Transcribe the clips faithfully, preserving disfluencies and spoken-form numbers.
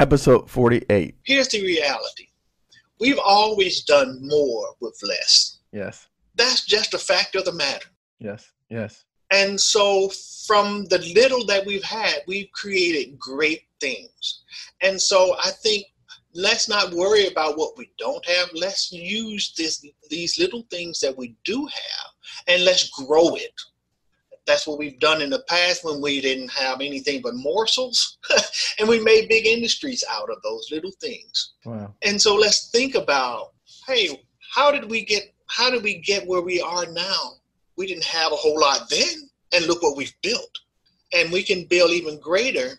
Episode forty-eight. Here's the reality. We've always done more with less. Yes. That's just a fact of the matter. Yes, yes. And so from the little that we've had, we've created great things. And so I think let's not worry about what we don't have. Let's use this, these little things that we do have, and let's grow it. That's what we've done in the past when we didn't have anything but morsels. And we made big industries out of those little things. Wow. And so let's think about, hey, how did we get, how did we get where we are now? We didn't have a whole lot then, and look what we've built. And we can build even greater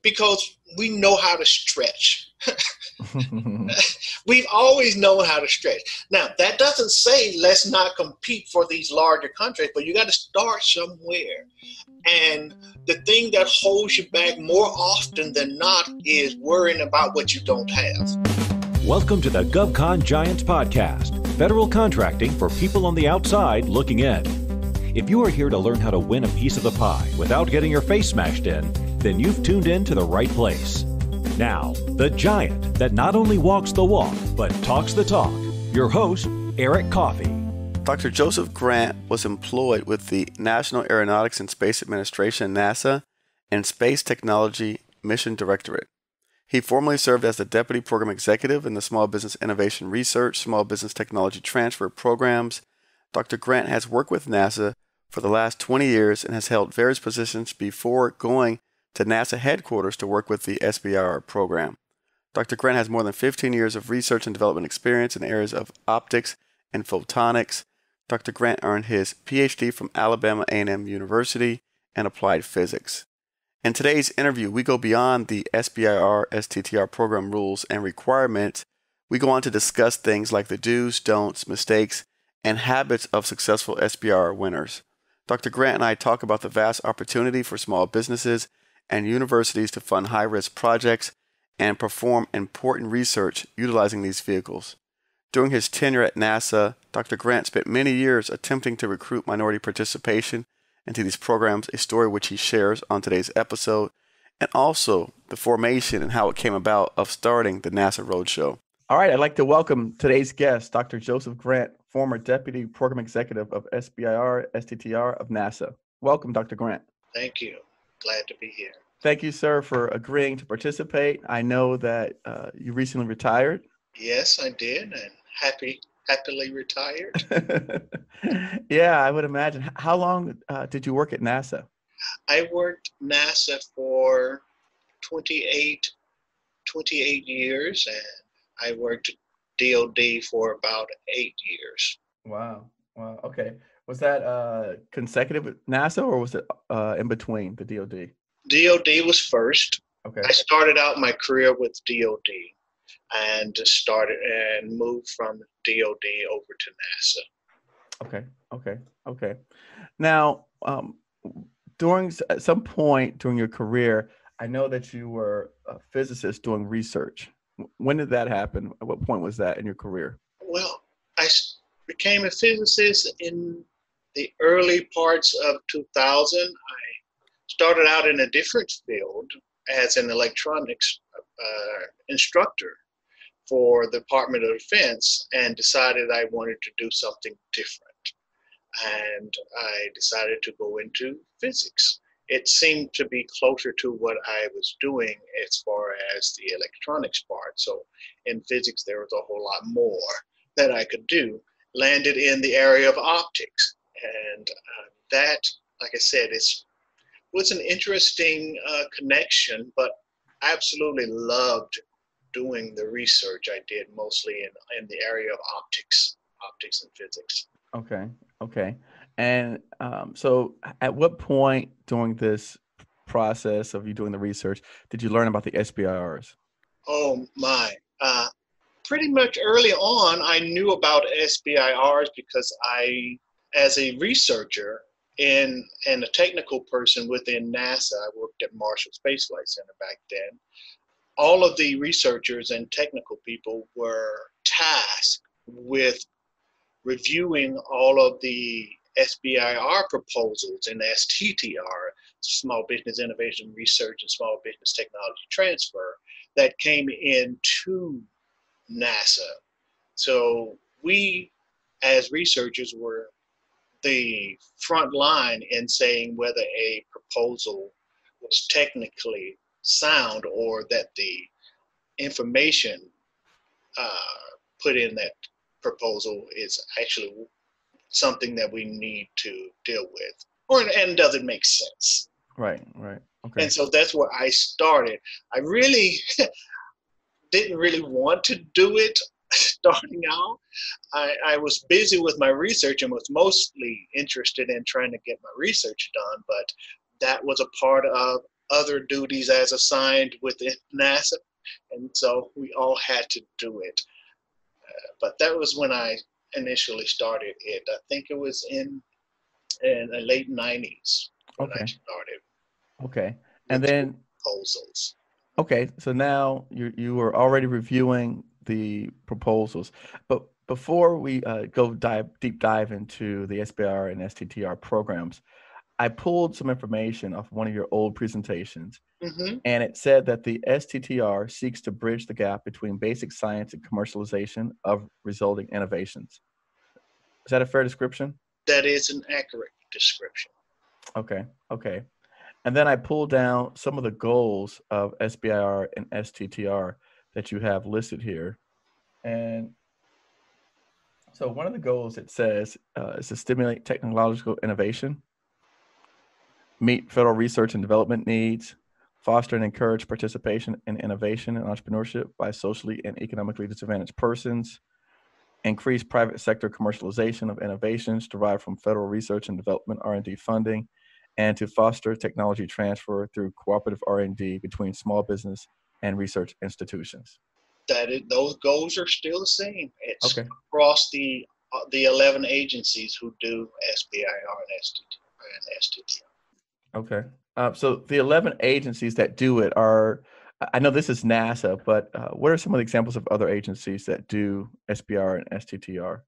because we know how to stretch. We've always known how to stretch. Now, that doesn't say let's not compete for these larger contracts, but you got to start somewhere. And the thing that holds you back more often than not is worrying about what you don't have. Welcome to the GovCon Giants podcast, federal contracting for people on the outside looking in. If you are here to learn how to win a piece of the pie without getting your face smashed in, then you've tuned in to the right place. Now, the giant that not only walks the walk, but talks the talk, your host, Eric Coffey. Doctor Joseph Grant was employed with the National Aeronautics and Space Administration, NASA, and Space Technology Mission Directorate. He formerly served as the Deputy Program Executive in the Small Business Innovation Research, Small Business Technology Transfer Programs. Doctor Grant has worked with NASA for the last twenty years and has held various positions before going to NASA headquarters to work with the S B I R program. Doctor Grant has more than fifteen years of research and development experience in the areas of optics and photonics. Doctor Grant earned his P H D from Alabama A and M University and applied physics. In today's interview, we go beyond the S B I R, S T T R program rules and requirements. We go on to discuss things like the do's, don'ts, mistakes, and habits of successful S B I R winners. Doctor Grant and I talk about the vast opportunity for small businesses and universities to fund high-risk projects and perform important research utilizing these vehicles. During his tenure at NASA, Doctor Grant spent many years attempting to recruit minority participation into these programs, a story which he shares on today's episode, and also the formation and how it came about of starting the NASA Roadshow. All right, I'd like to welcome today's guest, Doctor Joseph Grant, former Deputy Program Executive of S B I R, S T T R of NASA. Welcome, Doctor Grant. Thank you. Glad to be here. Thank you, sir, for agreeing to participate. I know that uh, you recently retired. Yes, I did, and happy, happily retired. Yeah, I would imagine. How long uh, did you work at NASA? I worked NASA for twenty-eight years, and I worked D O D for about eight years. Wow. Wow. Okay. Was that uh, consecutive with NASA, or was it uh, in between the D O D? D O D was first. Okay. I started out my career with D O D, and started and moved from D O D over to NASA. Okay, okay, okay. Now, um, during at some point during your career, I know that you were a physicist doing research. When did that happen? At what point was that in your career? Well, I became a physicist in the early parts of two thousand. I started out in a different field as an electronics uh, instructor for the Department of Defense, and decided I wanted to do something different. And I decided to go into physics. It seemed to be closer to what I was doing as far as the electronics part. So in physics, there was a whole lot more that I could do. Landed in the area of optics. And uh, that, like I said, it's, was an interesting uh, connection, but absolutely loved doing the research I did, mostly in, in the area of optics, optics and physics. Okay, okay. And um, so at what point during this process of you doing the research did you learn about the S B I Rs? Oh, my. Uh, Pretty much early on, I knew about S B I Rs because I, as a researcher and, and a technical person within NASA, I worked at Marshall Space Flight Center back then. All of the researchers and technical people were tasked with reviewing all of the S B I R proposals in S T T R, Small Business Innovation Research and Small Business Technology Transfer, that came into NASA. So we, as researchers, were the front line in saying whether a proposal was technically sound or that the information uh, put in that proposal is actually something that we need to deal with, or and does it make sense? Right, right. Okay. And so that's where I started. I really didn't really want to do it starting out. I, I was busy with my research and was mostly interested in trying to get my research done, but that was a part of other duties as assigned within NASA. And so we all had to do it. Uh, but that was when I initially started it. I think it was in, in the late nineties when okay. I started. Okay. And then proposals. Okay. So now you you were already reviewing the proposals, but before we uh, go dive deep dive into the S B I R and S T T R programs, I pulled some information off one of your old presentations, mm-hmm. and it said that the S T T R seeks to bridge the gap between basic science and commercialization of resulting innovations. Is that a fair description? That is an accurate description. Okay. Okay. And then I pulled down some of the goals of S B I R and S T T R that you have listed here. And so one of the goals, it says, uh, is to stimulate technological innovation, meet federal research and development needs, foster and encourage participation in innovation and entrepreneurship by socially and economically disadvantaged persons, increase private sector commercialization of innovations derived from federal research and development R and D funding, and to foster technology transfer through cooperative R and D between small business and research institutions. That is, those goals are still the same. It's okay. across the uh, the eleven agencies who do S B I R and S T T R. Okay. Uh, so the eleven agencies that do it are, I know this is NASA, but uh, what are some of the examples of other agencies that do S B I R and S T T R?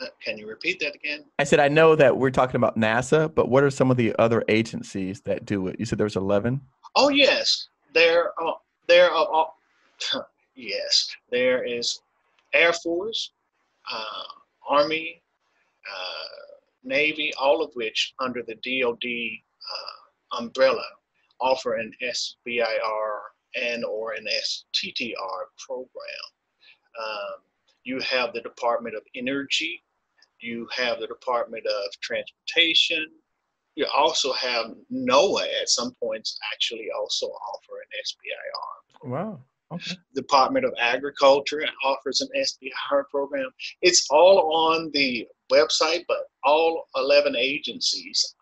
Uh, can you repeat that again? I said, I know that we're talking about NASA, but what are some of the other agencies that do it? You said there's eleven? Oh, yes. There are, there are, yes, there is Air Force, uh, Army, uh, Navy, all of which under the D O D uh, umbrella offer an S B I R and or an S T T R program. Um, you have the Department of Energy. You have the Department of Transportation. You also have NOAA at some points actually also offer an S B I R program. Wow. Okay. Department of Agriculture offers an S B I R program. It's all on the website, but all eleven agencies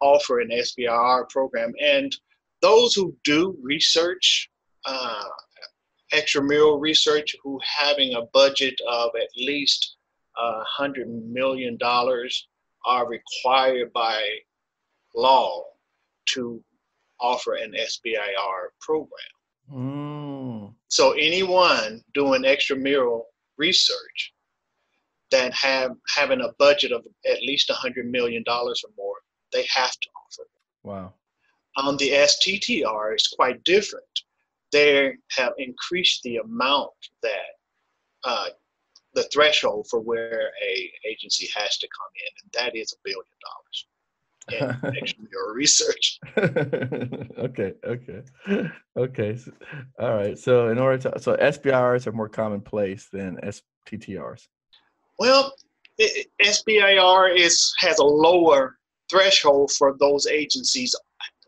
offer an S B I R program. And those who do research, uh, extramural research, who having a budget of at least one hundred million dollars are required by law to offer an S B I R program. Mm. So anyone doing extramural research that have having a budget of at least one hundred million dollars or more, they have to offer it. Wow. On um, the S T T R, it's quite different. They have increased the amount that uh, the threshold for where a agency has to come in, and that is a billion dollars in extramural research. Okay, okay, okay. So, all right. So in order to, so S B I Rs are more commonplace than S T T Rs. Well, it, S B I R is has a lower threshold for those agencies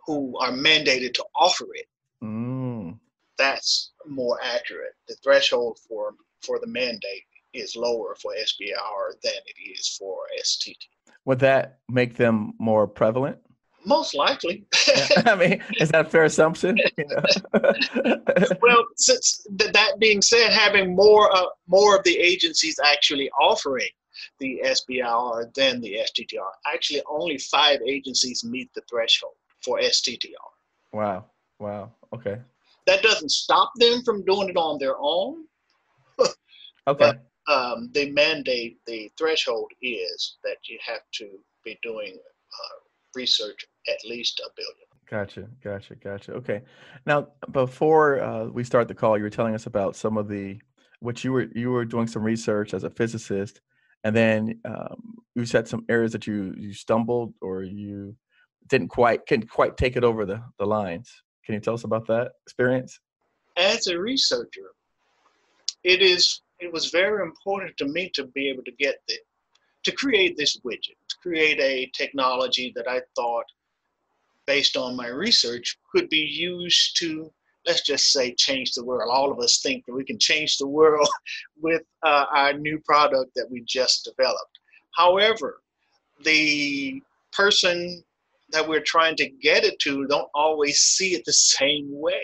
who are mandated to offer it. Mm. That's more accurate. The threshold for, for the mandate is lower for S B I R than it is for S T T. Would that make them more prevalent? Most likely. Yeah. I mean, is that a fair assumption? You know? Well, since th- that being said, having more, uh, more of the agencies actually offering the S B I R than the S T T R, actually only five agencies meet the threshold for S T T R. Wow. Wow. Okay. That doesn't stop them from doing it on their own. Okay. But, um, the mandate, the threshold is that you have to be doing uh, research at least a billion. Gotcha, gotcha, gotcha. Okay. Now, before uh, we start the call, you were telling us about some of the, what you were, you were doing some research as a physicist, and then um, you said some areas that you, you stumbled or you didn't quite, couldn't quite take it over the, the lines. Can you tell us about that experience? As a researcher, it is, it was very important to me to be able to get the, to create this widget, to create a technology that I thought, based on my research, could be used to, let's just say, change the world. All of us think that we can change the world with uh, our new product that we just developed. However, the person that we're trying to get it to don't always see it the same way.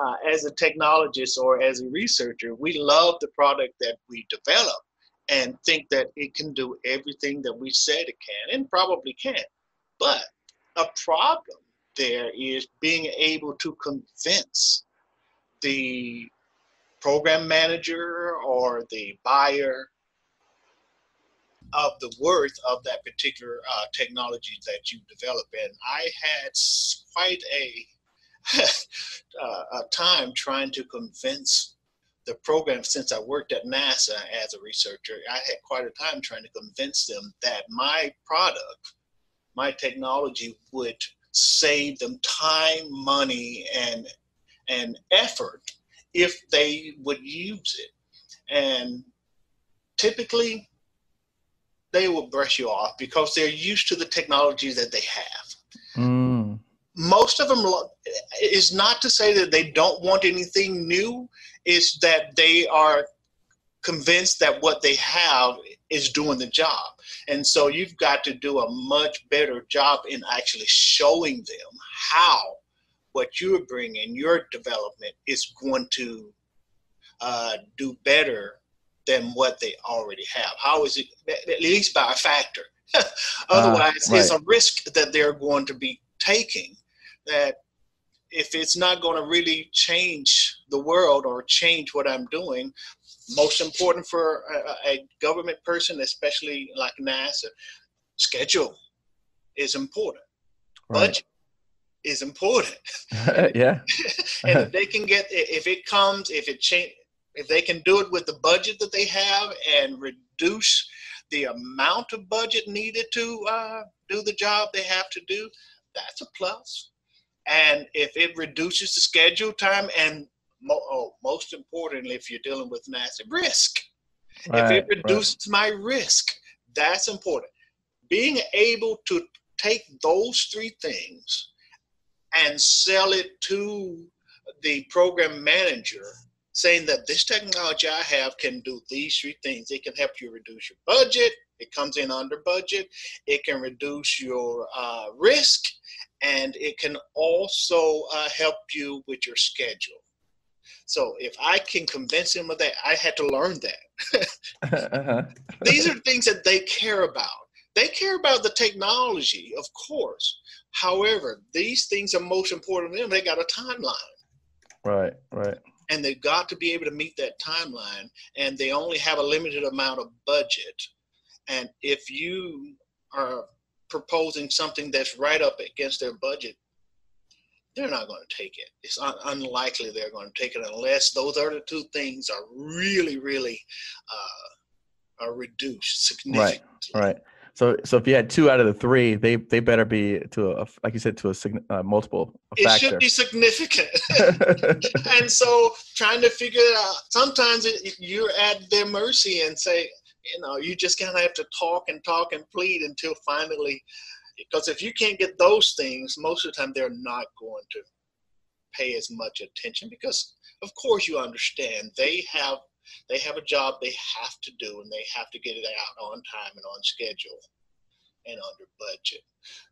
Uh, as a technologist or as a researcher, we love the product that we develop and think that it can do everything that we said it can, and probably can, but a problem there is being able to convince the program manager or the buyer of the worth of that particular uh, technology that you develop. And I had quite a, a time trying to convince the program, since I worked at NASA as a researcher, I had quite a time trying to convince them that my product, my technology would save them time, money, and and effort if they would use it. And typically, they will brush you off because they're used to the technology that they have. Mm. Most of them, is not to say that they don't want anything new, it's that they are convinced that what they have is doing the job. And so you've got to do a much better job in actually showing them how what you're bringing, your development, is going to uh, do better than what they already have. How is it, at least by a factor. Otherwise, uh, right. It's a risk that they're going to be taking, that if it's not going to really change the world or change what I'm doing. Most important for a, a government person, especially like NASA, schedule is important. Right. Budget is important. Yeah. And if they can get, if it comes, if it change, if they can do it with the budget that they have and reduce the amount of budget needed to uh, do the job they have to do, that's a plus. And if it reduces the schedule time and Oh, most importantly, if you're dealing with NASA, risk. Right, if it reduces right. my risk, that's important. Being able to take those three things and sell it to the program manager, saying that this technology I have can do these three things. It can help you reduce your budget. It comes in under budget. It can reduce your uh, risk. And it can also uh, help you with your schedule. So if I can convince him of that, I had to learn that. uh-huh. These are things that they care about. They care about the technology, of course. However, these things are most important to them. They got a timeline. Right, right. And they've got to be able to meet that timeline. And they only have a limited amount of budget. And if you are proposing something that's right up against their budget, they're not going to take it. It's un unlikely they're going to take it unless those other two things are really, really uh, are reduced significantly. Right, right. So, so if you had two out of the three, they they better be to a, like you said, to a uh, multiple. A it factor. Should be significant. And so, trying to figure it out. Sometimes it, you're at their mercy and say, you know, you just kind of have to talk and talk and plead until finally. Because if you can't get those things, most of the time they're not going to pay as much attention because, of course, you understand they have they have a job they have to do and they have to get it out on time and on schedule and under budget.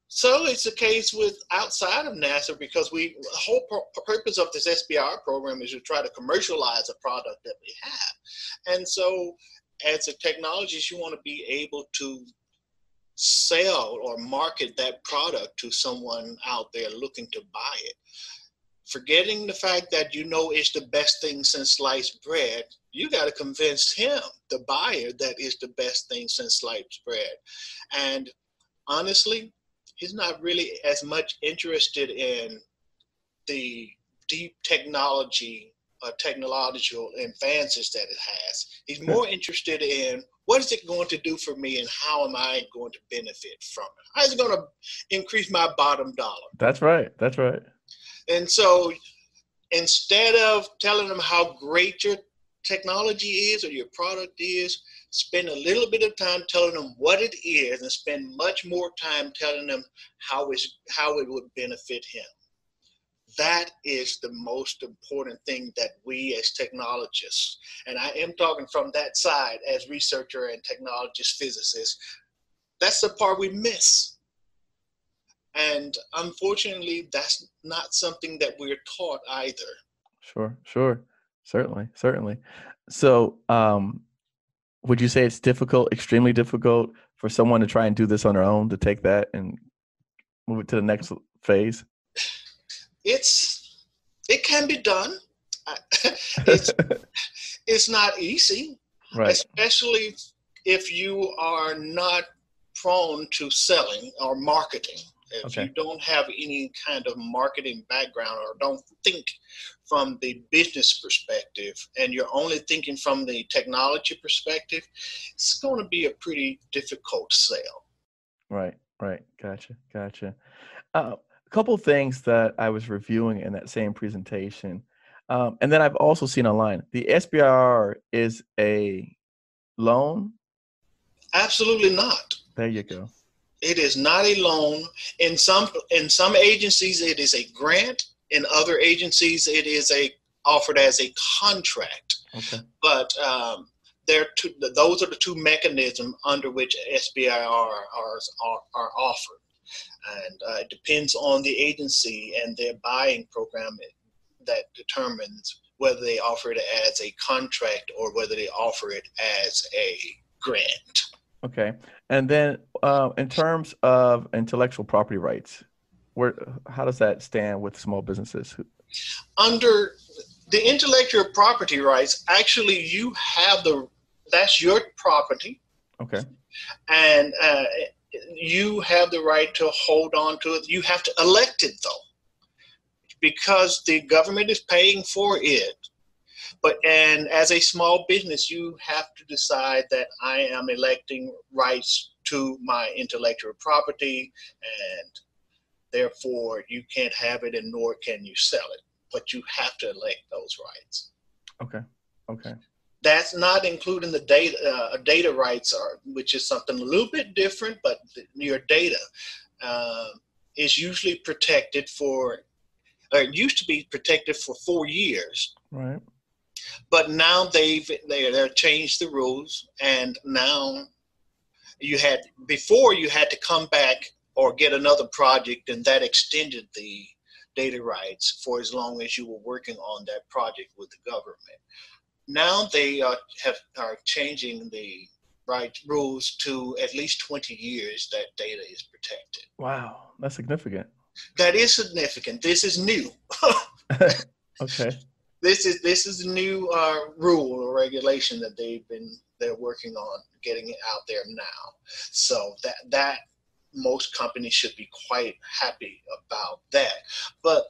So it's the case with outside of NASA because we the whole purpose of this S B I R program is to try to commercialize a product that we have. And so as a technologist, you want to be able to sell or market that product to someone out there looking to buy it, forgetting the fact that you know it's the best thing since sliced bread. You got to convince him, the buyer, that it's the best thing since sliced bread. And honestly, he's not really as much interested in the deep technology or technological advances that it has. He's more interested in what is it going to do for me and how am I going to benefit from it? How is it going to increase my bottom dollar? That's right. That's right. And so instead of telling them how great your technology is or your product is, spend a little bit of time telling them what it is and spend much more time telling them how is how it would benefit him. That is the most important thing that we as technologists, and I am talking from that side as researcher and technologist physicist, that's the part we miss. And unfortunately, that's not something that we're taught either. Sure, sure. Certainly, certainly. So um, would you say it's difficult, extremely difficult for someone to try and do this on their own, to take that and move it to the next phase? It's, it can be done. It's, it's not easy, right. Especially if you are not prone to selling or marketing. If okay. you don't have any kind of marketing background or don't think from the business perspective and you're only thinking from the technology perspective, it's going to be a pretty difficult sale. Right, right. Gotcha, gotcha. Uh, a couple of things that I was reviewing in that same presentation, um, and then I've also seen online, the S B I R is a loan? Absolutely not. There you go. It is not a loan. In some in some agencies, it is a grant. In other agencies, it is a offered as a contract. Okay. But um, there two, those are the two mechanisms under which S B I R are are, are offered, and uh, it depends on the agency and their buying program that determines whether they offer it as a contract or whether they offer it as a grant. Okay. And then uh, in terms of intellectual property rights, where how does that stand with small businesses? Under the intellectual property rights, actually you have the, that's your property. Okay. And uh, you have the right to hold on to it. You have to elect it though, because the government is paying for it. But, and as a small business, you have to decide that I am electing rights to my intellectual property, and therefore you can't have it and nor can you sell it, but you have to elect those rights. Okay. Okay. That's not including the data, uh, data rights are, which is something a little bit different, but th- your data uh, is usually protected for, or it used to be protected for four years. Right. But now they've they they've changed the rules, and now you had before you had to come back or get another project, and that extended the data rights for as long as you were working on that project with the government. Now they are have are changing the right rules to at least twenty years that data is protected. Wow, that's significant. That is significant. This is new. Okay. This is this is a new uh, rule or regulation that they've been they're working on getting it out there now. So that that most companies should be quite happy about that. But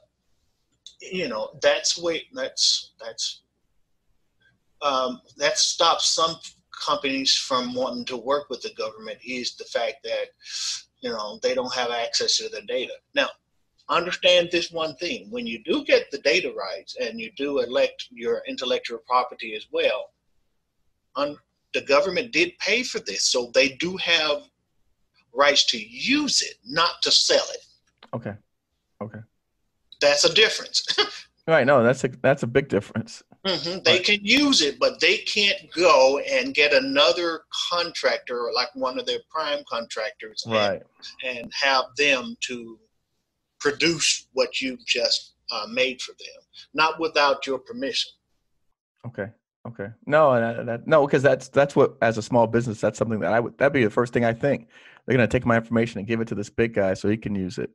you know that's wait that's that's um, that stops some companies from wanting to work with the government is the fact that you know they don't have access to their data now. Understand this one thing, when you do get the data rights and you do elect your intellectual property as well, un- the government did pay for this, so they do have rights to use it, not to sell it. Okay, okay. That's a difference. Right, no, that's a, that's a big difference. Mm-hmm. They right. can use it, but they can't go and get another contractor, like one of their prime contractors, right. and, and have them to produce what you've just uh, made for them, not without your permission. Okay. Okay. No, that, that, no, because that's that's what as a small business, that's something that I would that'd be the first thing I think. They're going to take my information and give it to this big guy so he can use it.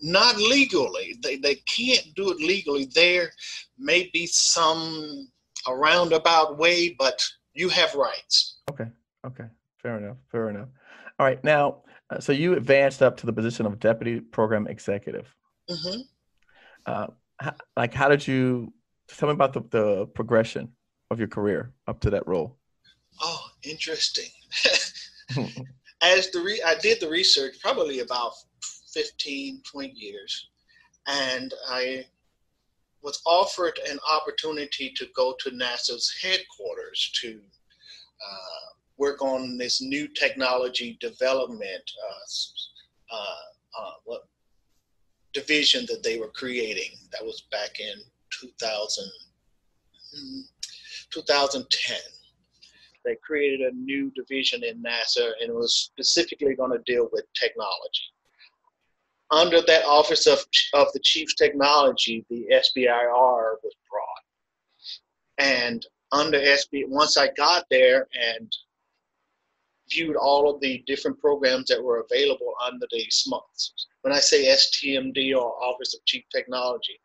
Not legally. They they can't do it legally. There may be some a roundabout way, but you have rights. Okay. Okay. Fair enough. Fair enough. All right. Now. Uh, so you advanced up to the position of Deputy Program Executive. Mm-hmm. Uh, how, like, how did you, tell me about the, the progression of your career up to that role. Oh, interesting. As the re- I did the research probably about fifteen, twenty years, and I was offered an opportunity to go to NASA's headquarters to uh, work on this new technology development uh, uh, uh, what division that they were creating. That was back in two thousand, twenty ten. They created a new division in NASA, and it was specifically going to deal with technology. Under that Office of, of the Chief Technology, the S B I R was brought. And under S B, once I got there and viewed all of the different programs that were available under these months, when I say S T M D or Office of Chief Technology,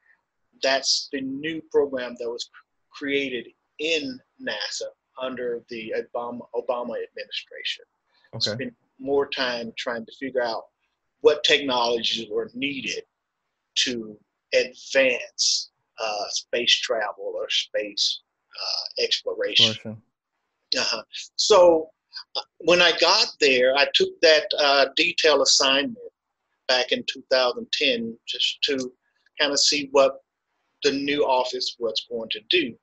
that's the new program that was created in NASA under the Obama, Obama administration. Okay. Spent more time trying to figure out what technologies were needed to advance uh, space travel or space uh, exploration. Sure. Uh-huh. So uh, when I got there, I took that uh, detailed assignment back in two thousand ten just to kind of see what the new office was going to do.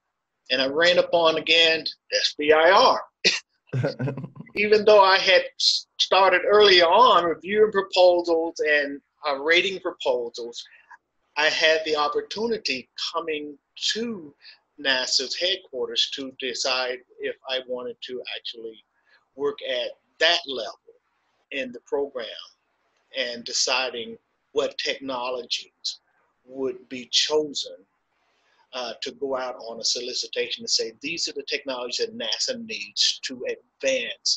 And I ran upon again S B I R. Even though I had started earlier on reviewing proposals and uh, rating proposals, I had the opportunity coming to NASA's headquarters to decide if I wanted to actually work at that level in the program and deciding what technologies would be chosen Uh, to go out on a solicitation and say, these are the technologies that NASA needs to advance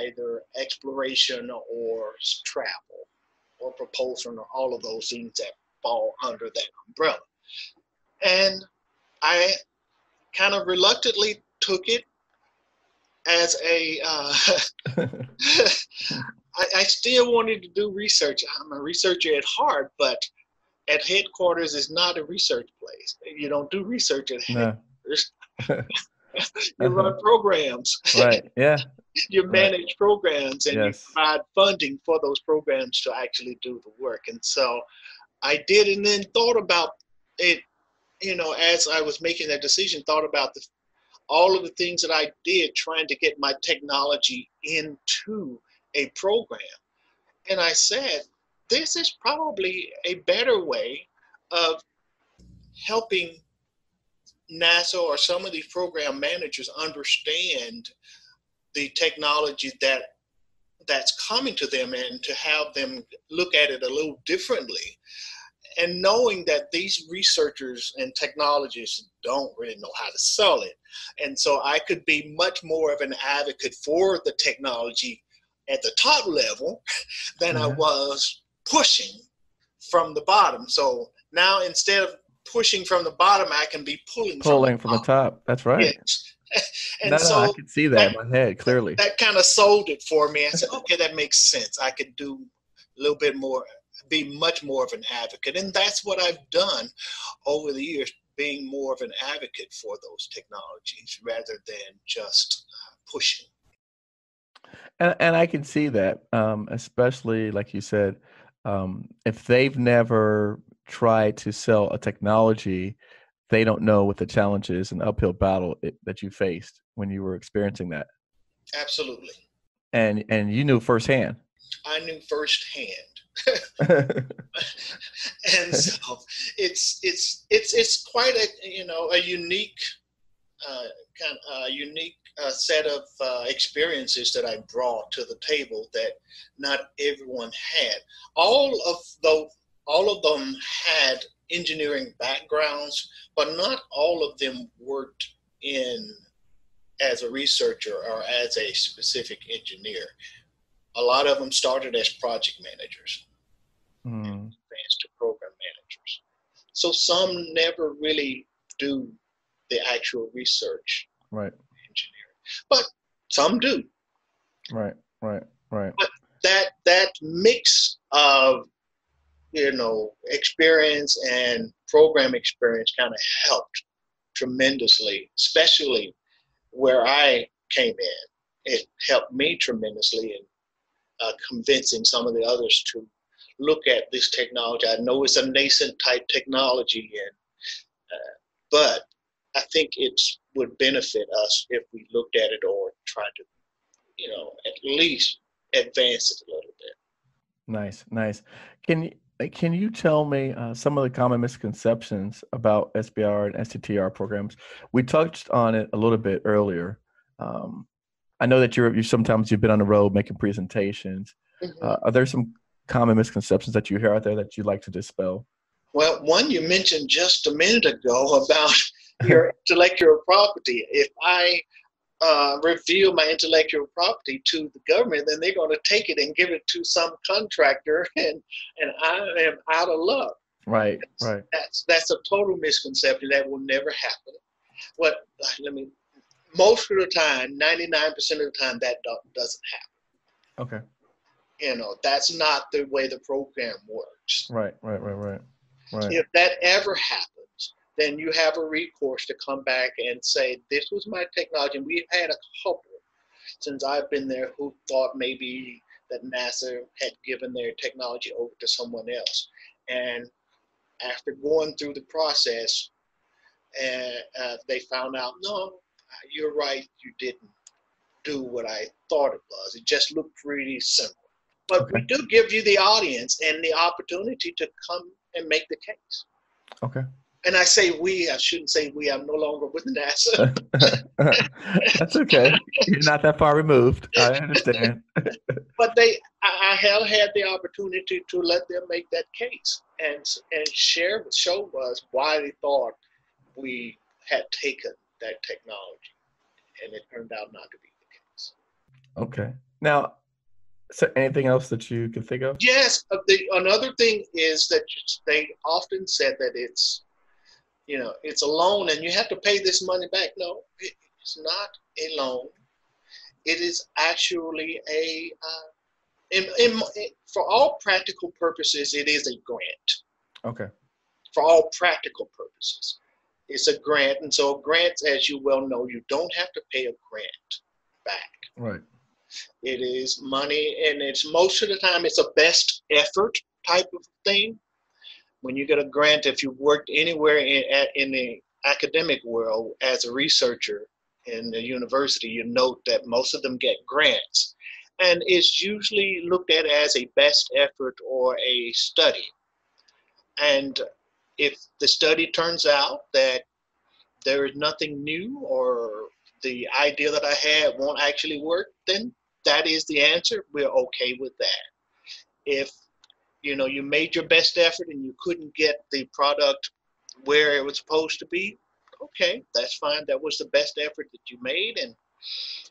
either exploration or travel or propulsion or all of those things that fall under that umbrella. And I kind of reluctantly took it as a, uh, I, I still wanted to do research. I'm a researcher at heart, but at headquarters is not a research place. You don't do research at headquarters. No. You run programs. Right, yeah. You manage right. programs and yes. you provide funding for those programs to actually do the work. And so I did, and then thought about it, you know, as I was making that decision, thought about the, all of the things that I did trying to get my technology into a program. And I said, this is probably a better way of helping NASA or some of these program managers understand the technology that that's coming to them and to have them look at it a little differently. And knowing that these researchers and technologists don't really know how to sell it. And so I could be much more of an advocate for the technology at the top level than mm-hmm. I was pushing from the bottom. So now instead of pushing from the bottom, I can be pulling pulling from the, from the top. That's right. Yes. and no, so no, I can see that, that in my head clearly. That, that kind of sold it for me. I said, okay, that makes sense. I could do a little bit more, be much more of an advocate. And that's what I've done over the years, being more of an advocate for those technologies rather than just pushing. And, and I can see that, um, especially like you said, Um, if they've never tried to sell a technology, they don't know what the challenge is and uphill battle it, that you faced when you were experiencing that. Absolutely. And and you knew firsthand. I knew firsthand. And so it's it's it's it's quite a you know a unique uh, kind of a unique uh, set of uh, experiences that I brought to the table that not everyone had. All of the, all of them had engineering backgrounds, but not all of them worked in as a researcher or as a specific engineer. A lot of them started as project managers mm. and advanced to program managers. So some never really do the actual research, right? Engineering, but some do. Right, right, right. But that that mix of you know experience and program experience kind of helped tremendously, especially where I came in. It helped me tremendously in uh, convincing some of the others to look at this technology. I know it's a nascent type technology, and uh, but I think it would benefit us if we looked at it or tried to, you know, at least advance it a little bit. Nice, nice. Can you, can you tell me uh, some of the common misconceptions about S B I R and S T T R programs? We touched on it a little bit earlier. Um, I know that you're, you sometimes you've been on the road making presentations. Mm-hmm. Uh, are there some common misconceptions that you hear out there that you'd like to dispel? Well, one you mentioned just a minute ago about your intellectual property. If I uh, reveal my intellectual property to the government, then they're going to take it and give it to some contractor, and and I am out of luck. Right, that's, right. That's that's a total misconception that will never happen. What I mean, most of the time, ninety-nine percent of the time, that doesn't happen. Okay. You know, that's not the way the program works. Right, right, right, right. Right. If that ever happens, then you have a recourse to come back and say, this was my technology. And we've had a couple since I've been there who thought maybe that NASA had given their technology over to someone else. And after going through the process, uh, uh, they found out, no, you're right, you didn't do what I thought it was. It just looked pretty simple. But okay. We do give you the audience and the opportunity to come and make the case. Okay. And I say we, I shouldn't say we, I'm no longer with NASA. That's okay. You're not that far removed. I understand. But they, I, I have had the opportunity to let them make that case and and share, show us why they thought we had taken that technology. And it turned out not to be the case. Okay. Now, so anything else that you can think of? Yes. The, another thing is that they often said that it's, you know, it's a loan and you have to pay this money back. No, it's not a loan. It is actually a, uh, in, in, for all practical purposes, it is a grant. Okay. For all practical purposes, it's a grant. And so grants, as you well know, you don't have to pay a grant back. Right. It is money, and it's most of the time it's a best effort type of thing. When you get a grant, if you've worked anywhere in, in the academic world as a researcher in the university, you note that most of them get grants. And it's usually looked at as a best effort or a study. And if the study turns out that there is nothing new or the idea that I had won't actually work, then that is the answer. We're okay with that. If, you know, you made your best effort and you couldn't get the product where it was supposed to be, okay, that's fine. That was the best effort that you made. And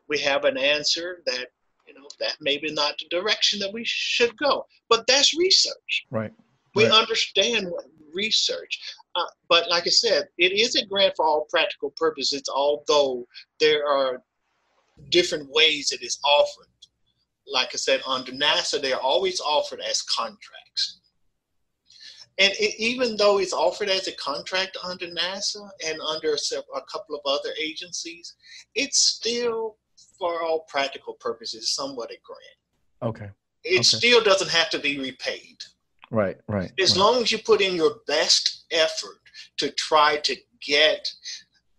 we have an answer that, you know, that may be not the direction that we should go. But that's research. Right. We right. understand research. Uh, but like I said, it is a grant for all practical purposes, although there are different ways it is offered. Like I said, under NASA, they are always offered as contracts. And it, even though it's offered as a contract under NASA and under a, a couple of other agencies, it's still, for all practical purposes, somewhat a grant. Okay. It okay. still doesn't have to be repaid. Right, right. As right. long as you put in your best effort to try to get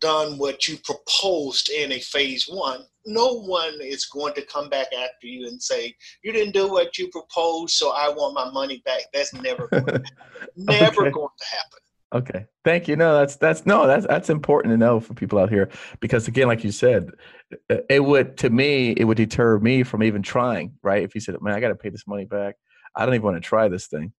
done what you proposed in a phase one, no one is going to come back after you and say, you didn't do what you proposed, so I want my money back. That's never going to happen. Never okay. going to happen. Okay. Thank you. No, that's, that's, no, that's, that's important to know for people out here, because again, like you said, it would, to me, it would deter me from even trying, right? If you said, man, I got to pay this money back. I don't even want to try this thing.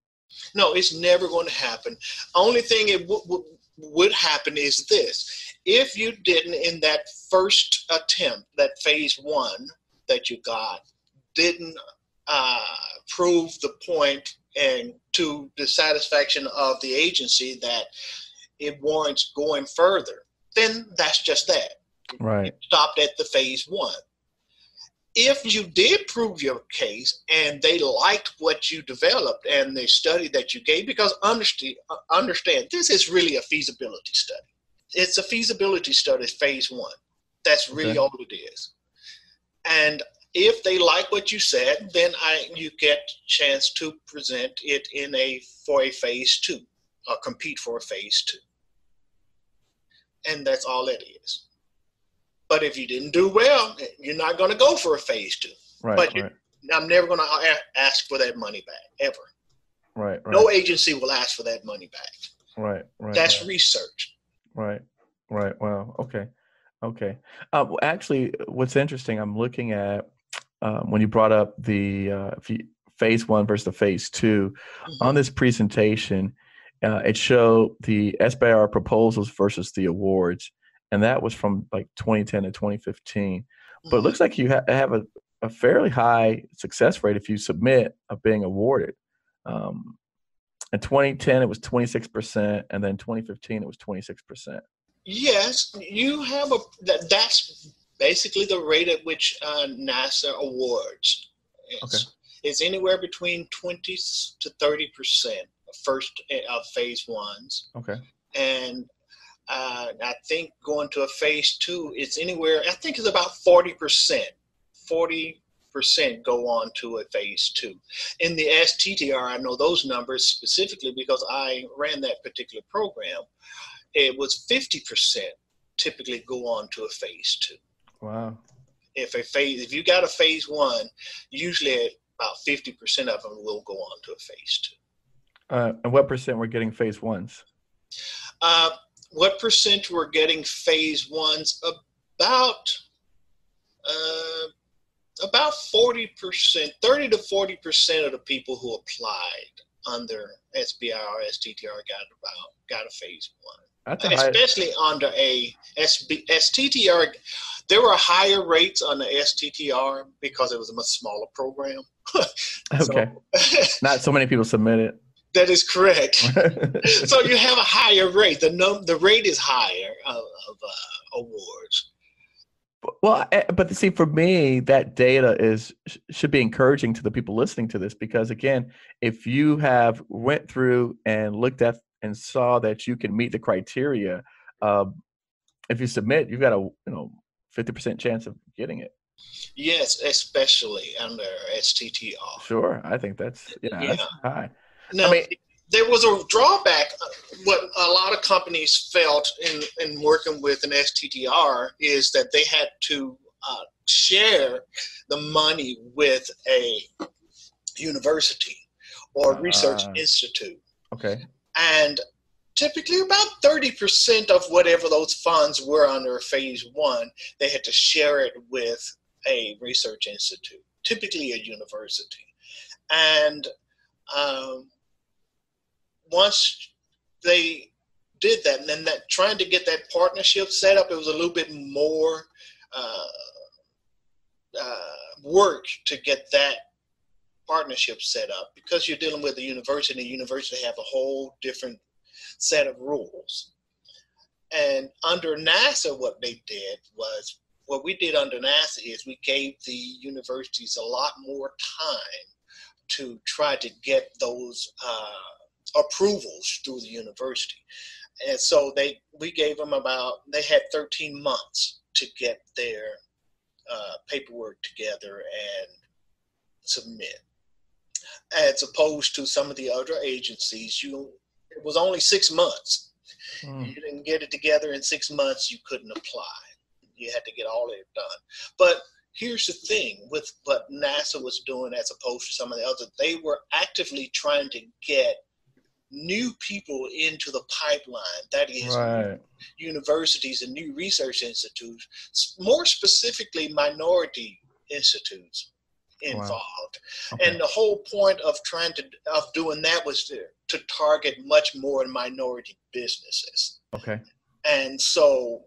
No, it's never going to happen. Only thing it w- w- would happen is this. If you didn't in that first attempt, that phase one that you got, didn't uh, prove the point and to the satisfaction of the agency that it warrants going further, then that's just that. Right. It stopped at the phase one. if you did prove your case and they liked what you developed and the study that you gave, because understand, understand this is really a feasibility study. It's a feasibility study, phase one. That's really okay. all it is. And if they like what you said, then I, you get a chance to present it in a, for a phase two, or compete for a phase two. And that's all it is. But if you didn't do well, you're not going to go for a phase two. Right, but right. I'm never going to ask for that money back, ever. Right, right. No agency will ask for that money back. Right, right. That's right. research. Right, right. Wow. Okay, okay. Uh, well, actually, what's interesting, I'm looking at um, when you brought up the uh, phase one versus the phase two. Mm-hmm. On this presentation, uh, it showed the S B I R proposals versus the awards. And that was from like twenty ten to twenty fifteen. But it looks like you ha have a, a fairly high success rate if you submit of being awarded. Um, in twenty ten, it was twenty-six percent. And then twenty fifteen, it was twenty-six percent. Yes, you have a, that, that's basically the rate at which uh, NASA awards. It's, okay. it's anywhere between twenty to thirty percent first of phase ones. Okay. And Uh, I think going to a phase two, it's anywhere, I think it's about forty percent. forty percent go on to a phase two. In the S T T R, I know those numbers specifically because I ran that particular program. It was fifty percent typically go on to a phase two. Wow. If a phase, if you got a phase one, usually about fifty percent of them will go on to a phase two. Uh, and what percent were getting phase ones? Uh, What percent were getting phase ones? About uh, about forty percent, thirty to forty percent of the people who applied under S B I R or S T T R got about got a phase one. Especially under a S B S T T R, there were higher rates on the S T T R because it was a much smaller program. Okay, so, not so many people submitted. That is correct. So you have a higher rate. The num the rate is higher of, of uh, awards. Well, but see, for me, that data is should be encouraging to the people listening to this because, again, if you have went through and looked at and saw that you can meet the criteria, uh, if you submit, you've got a you know fifty percent chance of getting it. Yes, especially under S T T R. Sure, I think that's yeah, yeah. that's high. Now, I mean, there was a drawback. What a lot of companies felt in, in working with an S T T R is that they had to uh, share the money with a university or research uh, institute. Okay. And typically about thirty percent of whatever those funds were under phase one, they had to share it with a research institute, typically a university. And um, once they did that, and then that trying to get that partnership set up, it was a little bit more uh, uh, work to get that partnership set up because you're dealing with a university. The university have a whole different set of rules. And under NASA, what they did was what we did under NASA is we gave the universities a lot more time to try to get those uh, approvals through the university. And so they, we gave them about, they had thirteen months to get their uh, paperwork together and submit. As opposed to some of the other agencies, you, it was only six months. Mm. You didn't get it together in six months, you couldn't apply. You had to get all of it done. But here's the thing with what NASA was doing as opposed to some of the others. They were actively trying to get new people into the pipeline. That is right. universities and new research institutes, more specifically minority institutes involved. Wow. Okay. And the whole point of trying to, of doing that was to, to target much more minority businesses. Okay. And so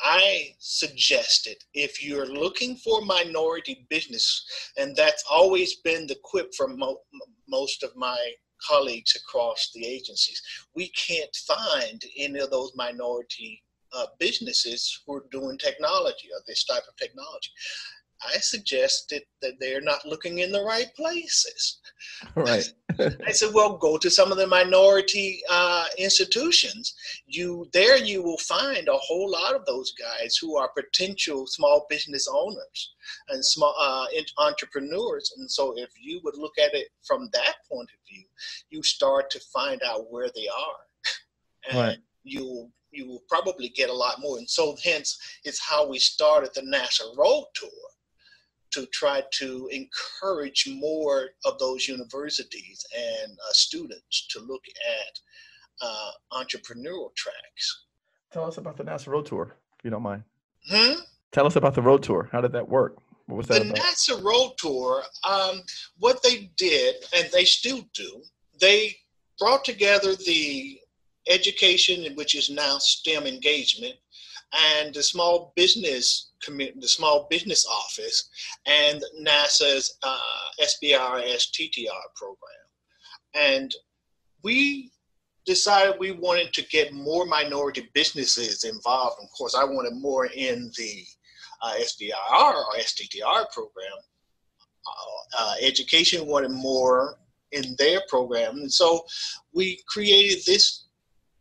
I suggested if you're looking for minority business, and that's always been the quip for mo most of my colleagues across the agencies, we can't find any of those minority uh, businesses who are doing technology or this type of technology. I suggested that they're not looking in the right places. Right. I said, well, go to some of the minority uh, institutions. You there, you will find a whole lot of those guys who are potential small business owners and small uh, entrepreneurs. And so, if you would look at it from that point of view, you start to find out where they are, and right. you you will probably get a lot more. And so, hence, it's how we started the NASA Road Tour, to try to encourage more of those universities and uh, students to look at uh, entrepreneurial tracks. Tell us about the NASA Road Tour, if you don't mind. Hmm? Tell us about the Road Tour. How did that work? What was that about? The NASA Road Tour, um, what they did, and they still do, they brought together the education, which is now STEM engagement, and the small business the small business office and NASA's uh, S B I R, S T T R program. And we decided we wanted to get more minority businesses involved. Of course, I wanted more in the uh, S B I R or S T T R program. Uh, uh, education wanted more in their program. And so we created this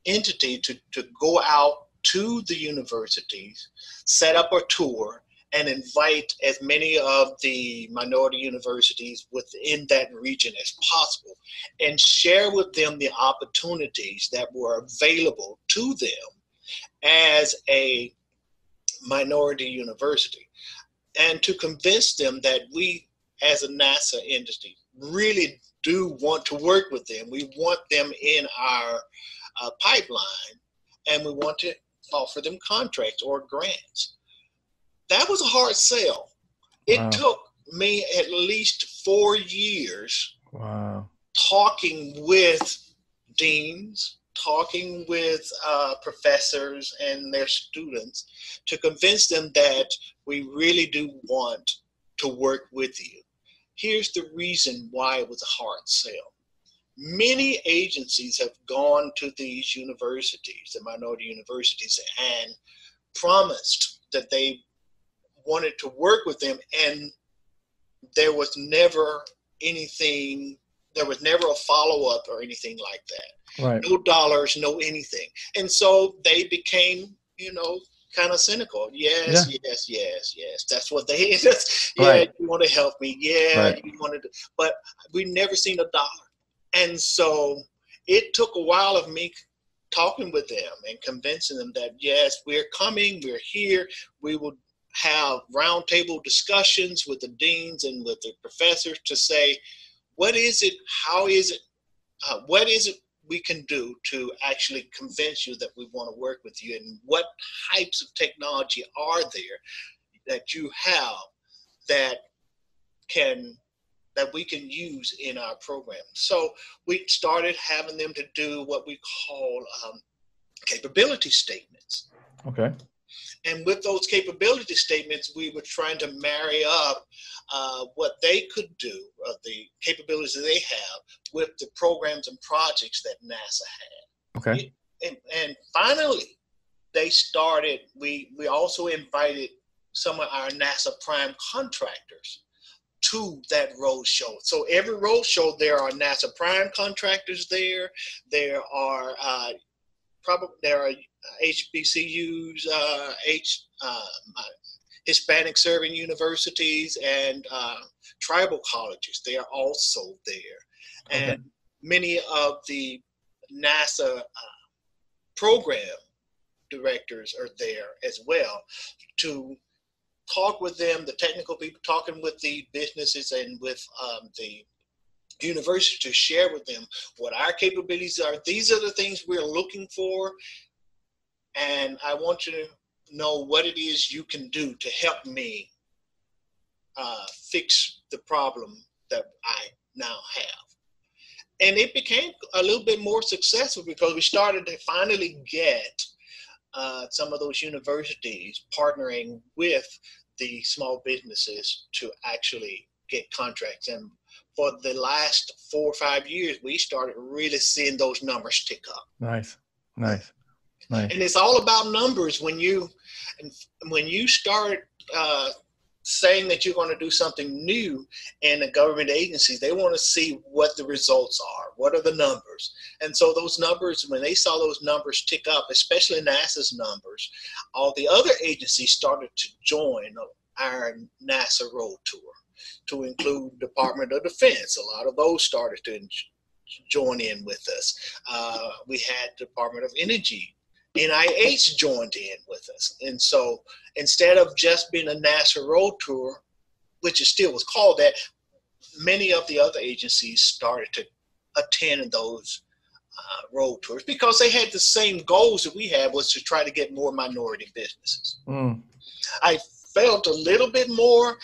entity to, to go out to the universities, set up a tour, and invite as many of the minority universities within that region as possible, and share with them the opportunities that were available to them as a minority university, and to convince them that we, as a NASA entity, really do want to work with them. We want them in our uh, pipeline, and we want to offer them contracts or grants. That was a hard sell. It wow. took me at least four years wow. talking with deans, talking with uh, professors and their students to convince them that we really do want to work with you. Here's the reason why it was a hard sell. Many agencies have gone to these universities, the minority universities, and promised that they wanted to work with them, and there was never anything, there was never a follow-up or anything like that. Right. No dollars, no anything. And so they became, you know, kind of cynical. Yes, yeah. yes, yes, yes. That's what they, that's, yeah, right. you want to help me. Yeah, right. you want to, but we never seen a dollar. And so it took a while of me talking with them and convincing them that, yes, we're coming, we're here, we will have roundtable discussions with the deans and with the professors to say, what is it, how is it, uh, what is it we can do to actually convince you that we want to work with you, and what types of technology are there that you have that can that we can use in our program. So we started having them to do what we call um, capability statements. Okay. And with those capability statements, we were trying to marry up uh, what they could do, uh, the capabilities that they have, with the programs and projects that NASA had. Okay. And, and finally, they started, we, we also invited some of our NASA prime contractors to that road show. So every road show, there are NASA prime contractors there. There are uh, probably there are H B C Us, uh, H, uh, Hispanic serving universities, and uh, tribal colleges. They are also there, okay. and many of the NASA uh, program directors are there as well to talk with them, the technical people, talking with the businesses and with um, the university to share with them what our capabilities are. These are the things we're looking for, and I want you to know what it is you can do to help me uh, fix the problem that I now have. And it became a little bit more successful because we started to finally get uh, some of those universities partnering with the small businesses to actually get contracts. And for the last four or five years, we started really seeing those numbers tick up. Nice, nice, nice. And it's all about numbers. When you, when you start uh, saying that you're going to do something new in the government agencies, they want to see what the results are. What are the numbers? And so those numbers, when they saw those numbers tick up, especially NASA's numbers, all the other agencies started to join our NASA road tour, to include Department of Defense. A lot of those started to join in with us. Uh, we had Department of Energy. N I H joined in with us. And so instead of just being a NASA road tour, which it still was called that, many of the other agencies started to attend those uh, road tours because they had the same goals that we had, was to try to get more minority businesses. Mm. I felt a little bit more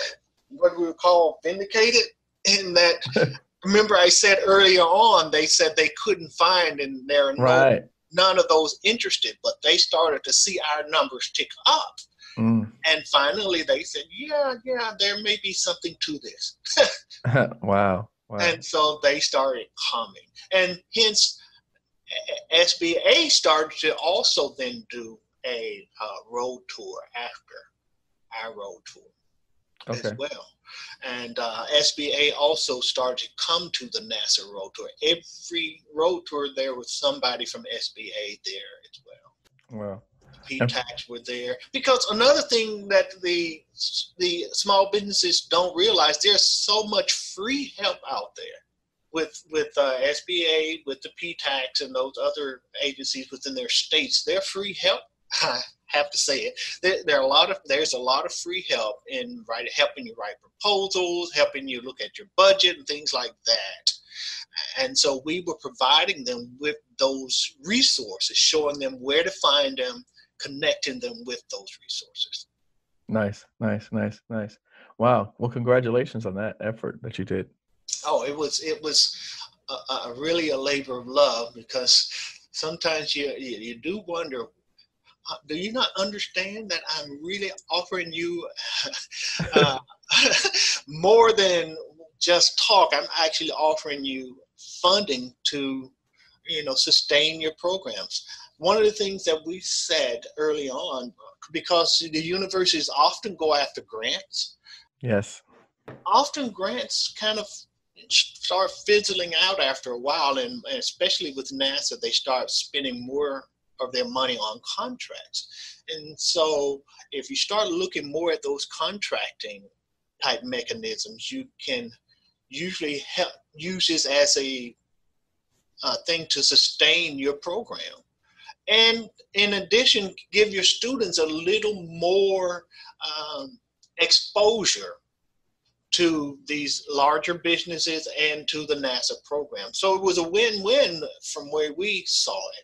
what we would call vindicated in that, remember I said earlier on, they said they couldn't find in their right. none of those interested, but they started to see our numbers tick up. Mm. And finally they said, yeah, yeah, there may be something to this. Wow. Wow. And so they started coming. And hence S B A started to also then do a uh, road tour after our road tour. Okay. As well. And uh, S B A also started to come to the NASA road tour. Every road tour there was somebody from S B A there as well. Wow. P TACs were there. Because another thing that the the small businesses don't realize, there's so much free help out there with, with uh, S B A, with the P TACs and those other agencies within their states. They're free help. Have to say it. There, there are a lot of there's a lot of free help in writing, helping you write proposals, helping you look at your budget and things like that. And so we were providing them with those resources, showing them where to find them, connecting them with those resources. Nice, nice, nice, nice. Wow. Well, congratulations on that effort that you did. Oh, it was it was a, a really a labor of love, because sometimes you you, you do wonder, do you not understand that I'm really offering you uh, more than just talk? I'm actually offering you funding to, you know, sustain your programs. One of the things that we said early on, because the universities often go after grants. Yes. Often grants kind of start fizzling out after a while, and especially with NASA, they start spending more of their money on contracts. And so if you start looking more at those contracting type mechanisms, you can usually help use this as a uh, thing to sustain your program. And in addition, give your students a little more um, exposure to these larger businesses and to the NASA program. So it was a win-win from where we saw it.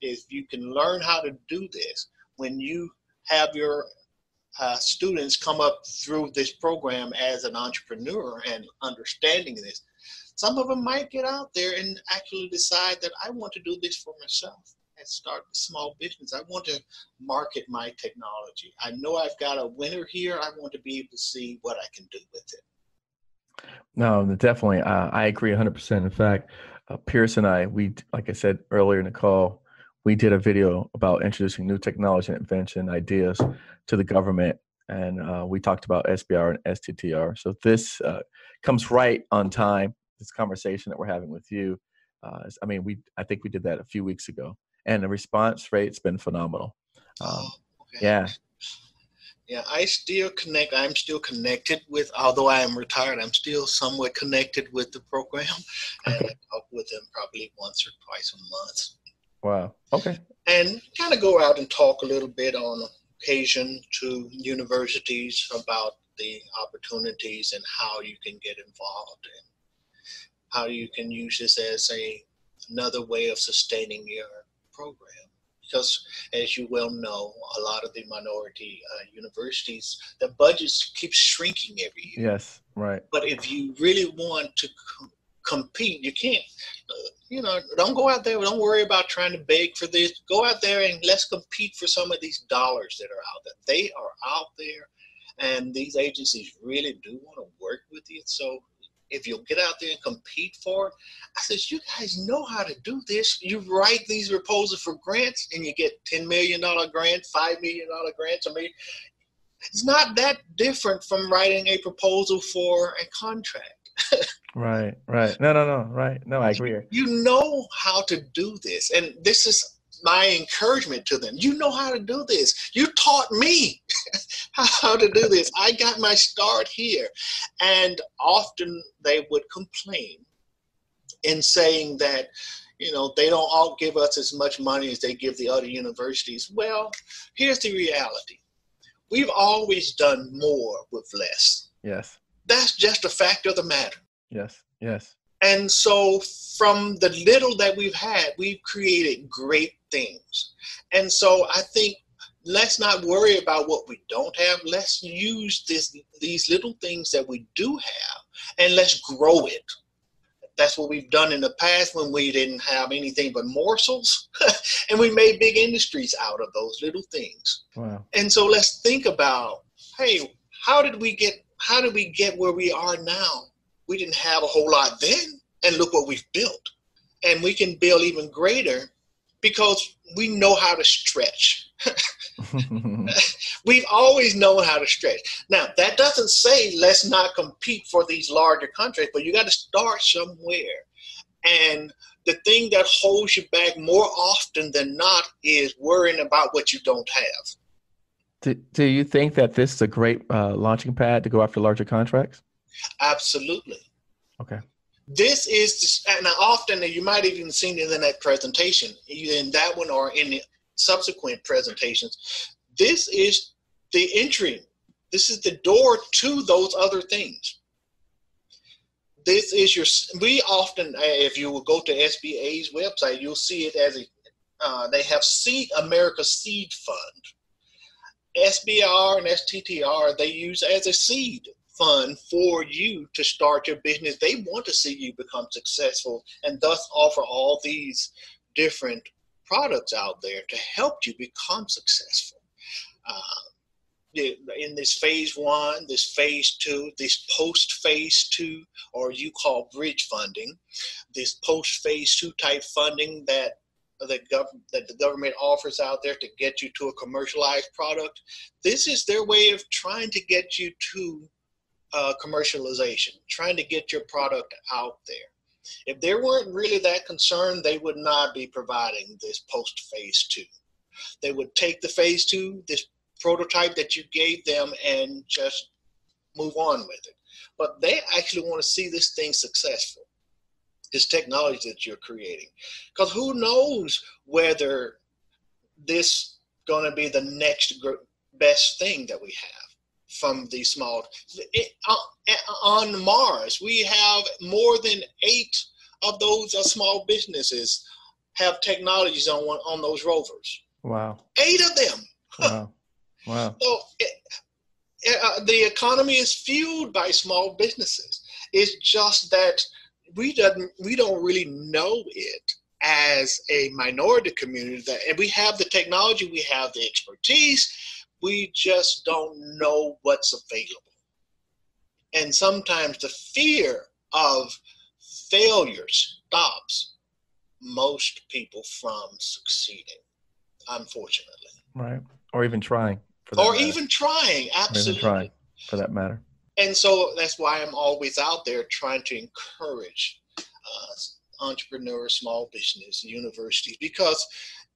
If you can learn how to do this, when you have your uh, students come up through this program as an entrepreneur and understanding this, some of them might get out there and actually decide that I want to do this for myself and start a small business. I want to market my technology. I know I've got a winner here. I want to be able to see what I can do with it. No, definitely. Uh, I agree one hundred percent. In fact, uh, Pierce and I, we, like I said earlier in the call, we did a video about introducing new technology and invention ideas to the government, and uh, we talked about S B I R and S T T R. So this uh, comes right on time, this conversation that we're having with you. Uh, I mean, we I think we did that a few weeks ago, and the response rate's been phenomenal. Um, oh, okay. Yeah. Yeah, I still connect. I'm still connected with, although I am retired, I'm still somewhat connected with the program, and okay. I talk with them probably once or twice a month. Wow. Okay. And kind of go out and talk a little bit on occasion to universities about the opportunities and how you can get involved and how you can use this as a another way of sustaining your program. Because as you well know, a lot of the minority uh, universities, their budgets keep shrinking every year. Yes, right. But if you really want to com- compete, you can't. Uh, You know, don't go out there. Don't worry about trying to beg for this. Go out there and let's compete for some of these dollars that are out there. They are out there, and these agencies really do want to work with you. So if you'll get out there and compete for it, I says, you guys know how to do this. You write these proposals for grants, and you get ten million dollar grants, five million dollar grants. I mean, It's not that different from writing a proposal for a contract. Right, right. No, no, no, right. No, I agree. You, you know how to do this. And this is my encouragement to them. You know how to do this. You taught me how to do this. I got my start here. And often they would complain in saying that, you know, they don't all give us as much money as they give the other universities. Well, here's the reality. We've always done more with less. Yes. That's just a fact of the matter. Yes, yes. And so from the little that we've had, we've created great things. And so I think let's not worry about what we don't have. Let's use this, these little things that we do have, and let's grow it. That's what we've done in the past when we didn't have anything but morsels. And we made big industries out of those little things. Wow. And so let's think about, hey, how did we get how did we get where we are now? We didn't have a whole lot then, and look what we've built. And we can build even greater because we know how to stretch. We've always known how to stretch. Now, that doesn't say let's not compete for these larger contracts, but you got to start somewhere. And the thing that holds you back more often than not is worrying about what you don't have. Do, do you think that this is a great uh, launching pad to go after larger contracts? Absolutely. Okay. This is, and often you might have even seen it in that presentation, either in that one or in the subsequent presentations. This is the entry. This is the door to those other things. This is your, we often, if you will go to S B A's website, you'll see it as a, uh, they have Seed, America's Seed Fund. S B I R and S T T R, they use as a seed fund for you to start your business. They want to see you become successful and thus offer all these different products out there to help you become successful. Uh, in this phase one, this phase two, this post phase two, or you call bridge funding, this post phase two type funding that the gov- that the government offers out there to get you to a commercialized product. This is their way of trying to get you to Uh, commercialization, trying to get your product out there. If they weren't really that concerned, they would not be providing this post phase two. They would take the phase two, this prototype that you gave them, and just move on with it. But they actually want to see this thing successful, this technology that you're creating. Because who knows whether this is going to be the next gr- best thing that we have. From the small, it, uh, on Mars, we have more than eight of those uh, small businesses have technologies on one, on those rovers. Wow. Eight of them. Wow. Wow. So it, uh, the economy is fueled by small businesses. It's just that we don't, we don't really know it as a minority community. That, and we have the technology, we have the expertise, we just don't know what's available. And sometimes the fear of failure stops most people from succeeding, unfortunately. Right, or even trying. For that or matter. even trying, absolutely. Or even trying, for that matter. And so that's why I'm always out there trying to encourage uh, entrepreneurs, small business, universities, because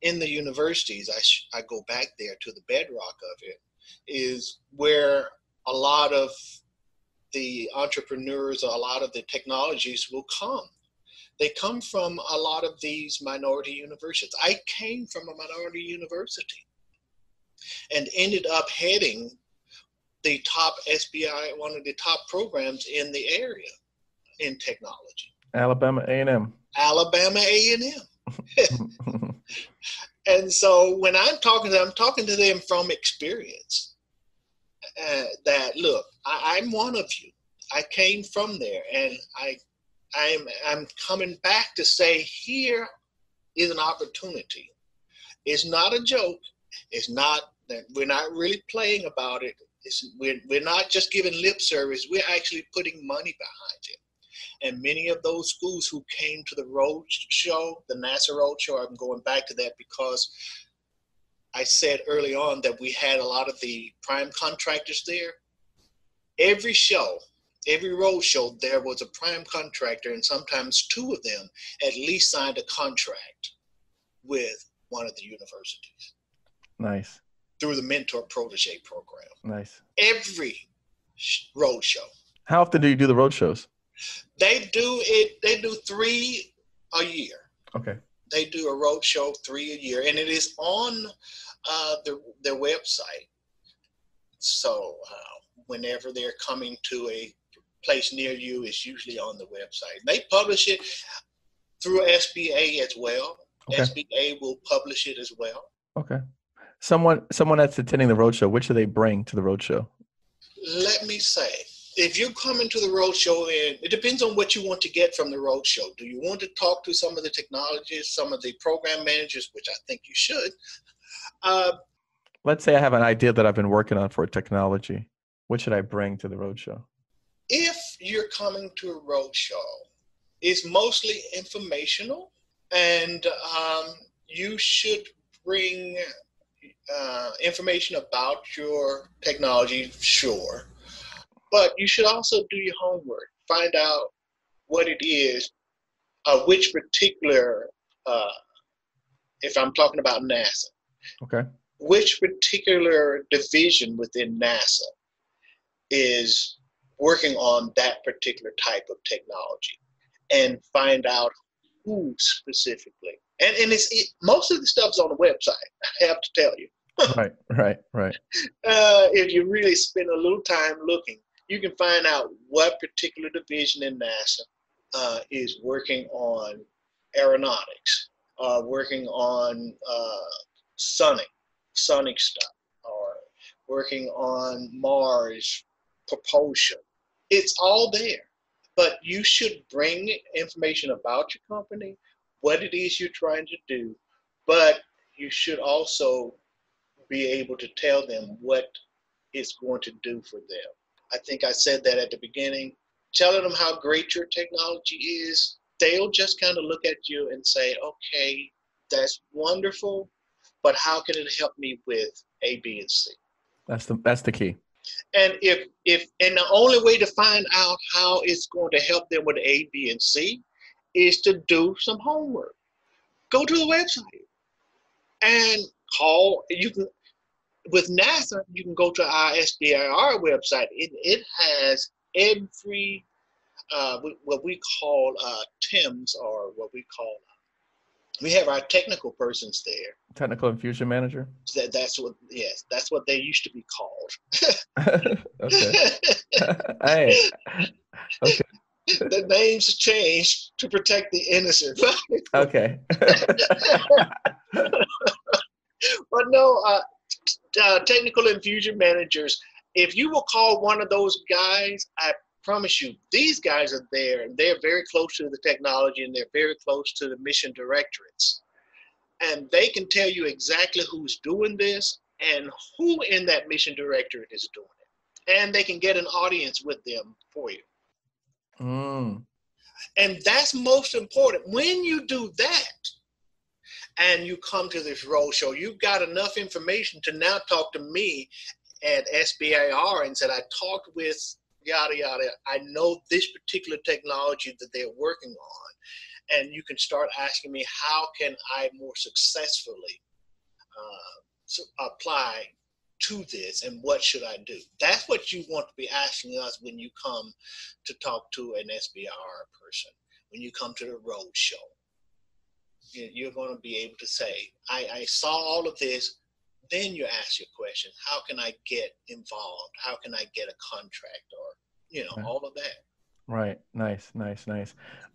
in the universities, I, sh- I go back there to the bedrock of it, is where a lot of the entrepreneurs, a lot of the technologies will come. They come from a lot of these minority universities. I came from a minority university and ended up heading the top S B I, one of the top programs in the area in technology. Alabama A and M. Alabama A and M. And so when I'm talking to them, I'm talking to them from experience uh, that, look, I, I'm one of you. I came from there, and I, I'm, I'm coming back to say here is an opportunity. It's not a joke. It's not that we're not really playing about it. It's, we're, we're not just giving lip service. We're actually putting money behind it. And many of those schools who came to the road show, the NASA road show, I'm going back to that because I said early on that we had a lot of the prime contractors there. Every show, every road show, there was a prime contractor, and sometimes two of them at least signed a contract with one of the universities. Nice. Through the mentor protege program. Nice. Every road show. How often do you do the road shows? They do it. They do three a year. Okay. They do a road show three a year, and it is on uh, their, their website. So uh, whenever they're coming to a place near you, it's usually on the website. They publish it through S B A as well. Okay. S B A will publish it as well. Okay. Someone, someone that's attending the roadshow, what should they bring to the roadshow? Let me say, if you're coming to the roadshow, and it depends on what you want to get from the roadshow. Do you want to talk to some of the technologists, some of the program managers, which I think you should? Uh, Let's say I have an idea that I've been working on for a technology. What should I bring to the roadshow? If you're coming to a roadshow, it's mostly informational, and um, you should bring uh, information about your technology, sure. But you should also do your homework. Find out what it is, uh, which particular, uh, if I'm talking about NASA, okay, which particular division within NASA is working on that particular type of technology, and find out who specifically. And, and it's it, most of the stuff's on the website, I have to tell you. Right, right, right. Uh, if you really spend a little time looking, you can find out what particular division in NASA uh, is working on aeronautics, uh, working on uh, sonic, sonic stuff, or working on Mars propulsion. It's all there, but you should bring information about your company, what it is you're trying to do, but you should also be able to tell them what it's going to do for them. I think I said that at the beginning. Telling them how great your technology is, they'll just kind of look at you and say, okay, that's wonderful, but how can it help me with A, B, and C? That's the, that's the key. And if, if, and the only way to find out how it's going to help them with A, B, and C is to do some homework. Go to the website and call. You can, with NASA, you can go to our S B I R website. It, it has every, uh, what we call uh, TIMS, or what we call, we have our technical persons there. Technical infusion manager? That, that's what, yes, that's what they used to be called. Okay. Hey. Okay. The names changed to protect the innocent. Okay. But no, uh, Uh, technical infusion managers, if you will call one of those guys, I promise you, these guys are there, and they're very close to the technology, and they're very close to the mission directorates. And they can tell you exactly who's doing this and who in that mission directorate is doing it. And they can get an audience with them for you. Mm. And that's most important. When you do that, and you come to this roadshow, you've got enough information to now talk to me at S B I R and said, I talked with yada, yada. I know this particular technology that they're working on. And you can start asking me, how can I more successfully uh, apply to this, and what should I do? That's what you want to be asking us when you come to talk to an S B I R person, when you come to the roadshow. You're going to be able to say, I, I saw all of this. Then you ask your question, how can I get involved? How can I get a contract, or, you know, right. All of that. Right. Nice, nice, nice,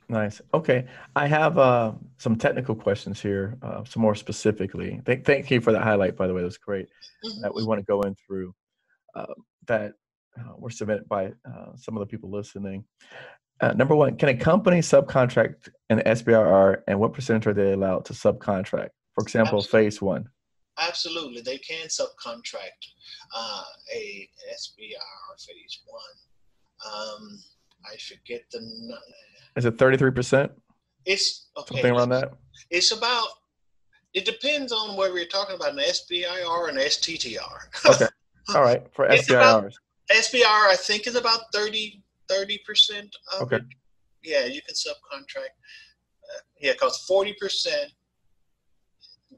nice. Okay. I have uh, some technical questions here, uh, some more specifically. Thank, thank you for that highlight, by the way. That was great. Mm-hmm. That we want to go in through uh, that uh, were submitted by uh, some of the people listening. Uh, number one, can a company subcontract an S B I R, and what percentage are they allowed to subcontract? For example, absolutely. Phase one. Absolutely. They can subcontract uh, a S B I R phase one. Um, I forget the number. Is it thirty-three percent? It's okay. Something around that? It's about, It depends on whether you're talking about an S B I R or an S T T R. Okay. All right. For S B I Rs. S B I R, I think, is about thirty percent of okay. it. Yeah, you can subcontract. Uh, yeah, because forty percent,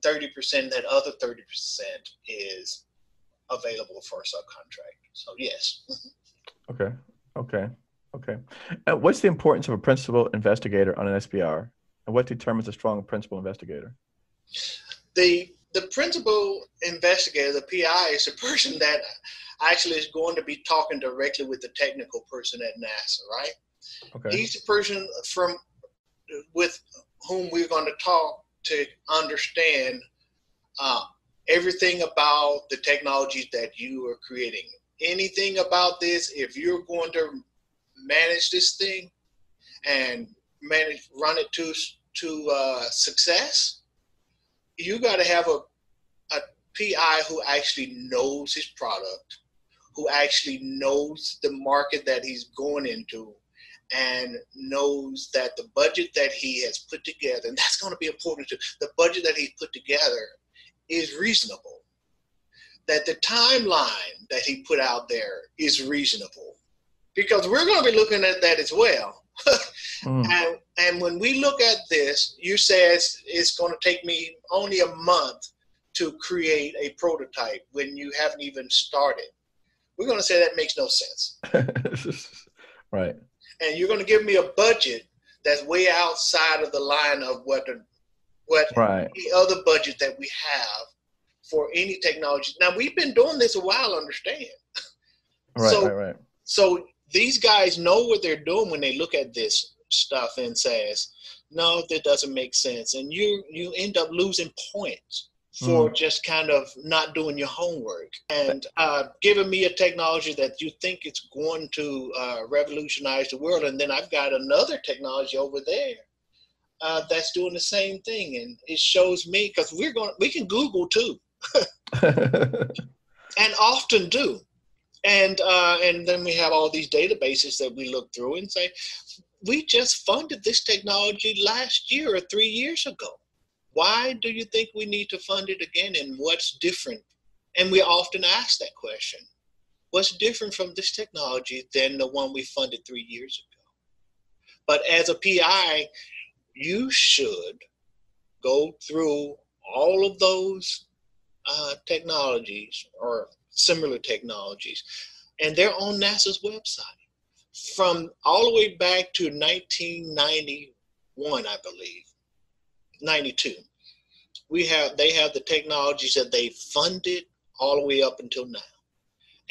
thirty percent, that other thirty percent is available for a subcontract. So, yes. Okay. Okay. Okay. Uh, what's the importance of a principal investigator on an S B I R? And what determines a strong principal investigator? The the principal investigator, the P I, is the person that actually is going to be talking directly with the technical person at NASA, right? Okay. He's the person from with whom we're going to talk to understand uh, everything about the technologies that you are creating. Anything about this, if you're going to manage this thing and manage run it to to uh, success, you got to have a, a P I who actually knows his product, who actually knows the market that he's going into, and knows that the budget that he has put together, and that's going to be important too, the budget that he put together is reasonable, that the timeline that he put out there is reasonable, because we're going to be looking at that as well. mm. and, and when we look at this, you say it's, it's going to take me only a month to create a prototype when you haven't even started. We're going to say that makes no sense. Right. And you're going to give me a budget that's way outside of the line of what the, what right. the other budget that we have for any technology. Now, we've been doing this a while, understand. Right, so, right, right. So these guys know what they're doing when they look at this stuff and says, no, that doesn't make sense. And you you end up losing points for mm. just kind of not doing your homework and uh, giving me a technology that you think it's going to uh, revolutionize the world. And then I've got another technology over there uh, that's doing the same thing. And it shows me, because we're going, we can Google too. And often do. And uh, and then we have all these databases that we look through and say, we just funded this technology last year or three years ago. Why do you think we need to fund it again, and what's different? And we often ask that question. What's different from this technology than the one we funded three years ago? But as a P I, you should go through all of those uh, technologies or similar technologies, and they're on NASA's website from all the way back to nineteen ninety-one, I believe, ninety-two. We have they have the technologies that they funded all the way up until now.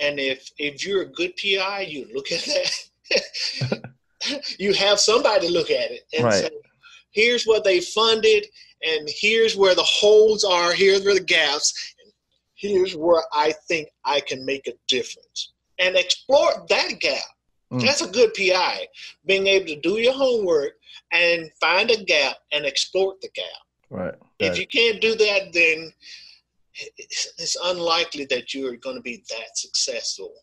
And if if you're a good P I, you look at that. You have somebody look at it and right. say, here's what they funded, and here's where the holes are, here's where the gaps. Here's where I think I can make a difference. And explore that gap. Mm. That's a good P I, being able to do your homework and find a gap and exploit the gap. Right. If right. you can't do that, then it's unlikely that you're going to be that successful.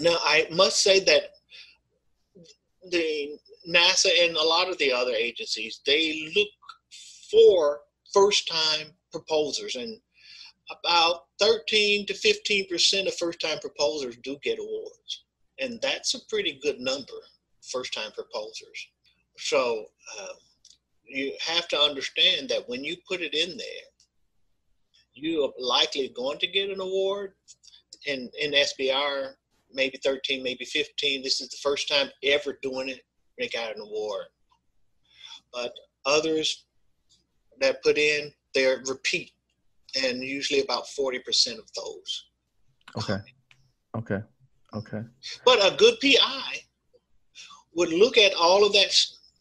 Now, I must say that the NASA and a lot of the other agencies, they look for first-time proposers, and about thirteen to fifteen percent of first-time proposers do get awards. And that's a pretty good number, first-time proposers. So uh, you have to understand that when you put it in there, you are likely going to get an award. And in S B I R, maybe thirteen, maybe fifteen. This is the first time ever doing it. They got an award. But others that put in, they're repeat. And usually about forty percent of those. Okay. Okay. Okay. But a good P I would look at all of that,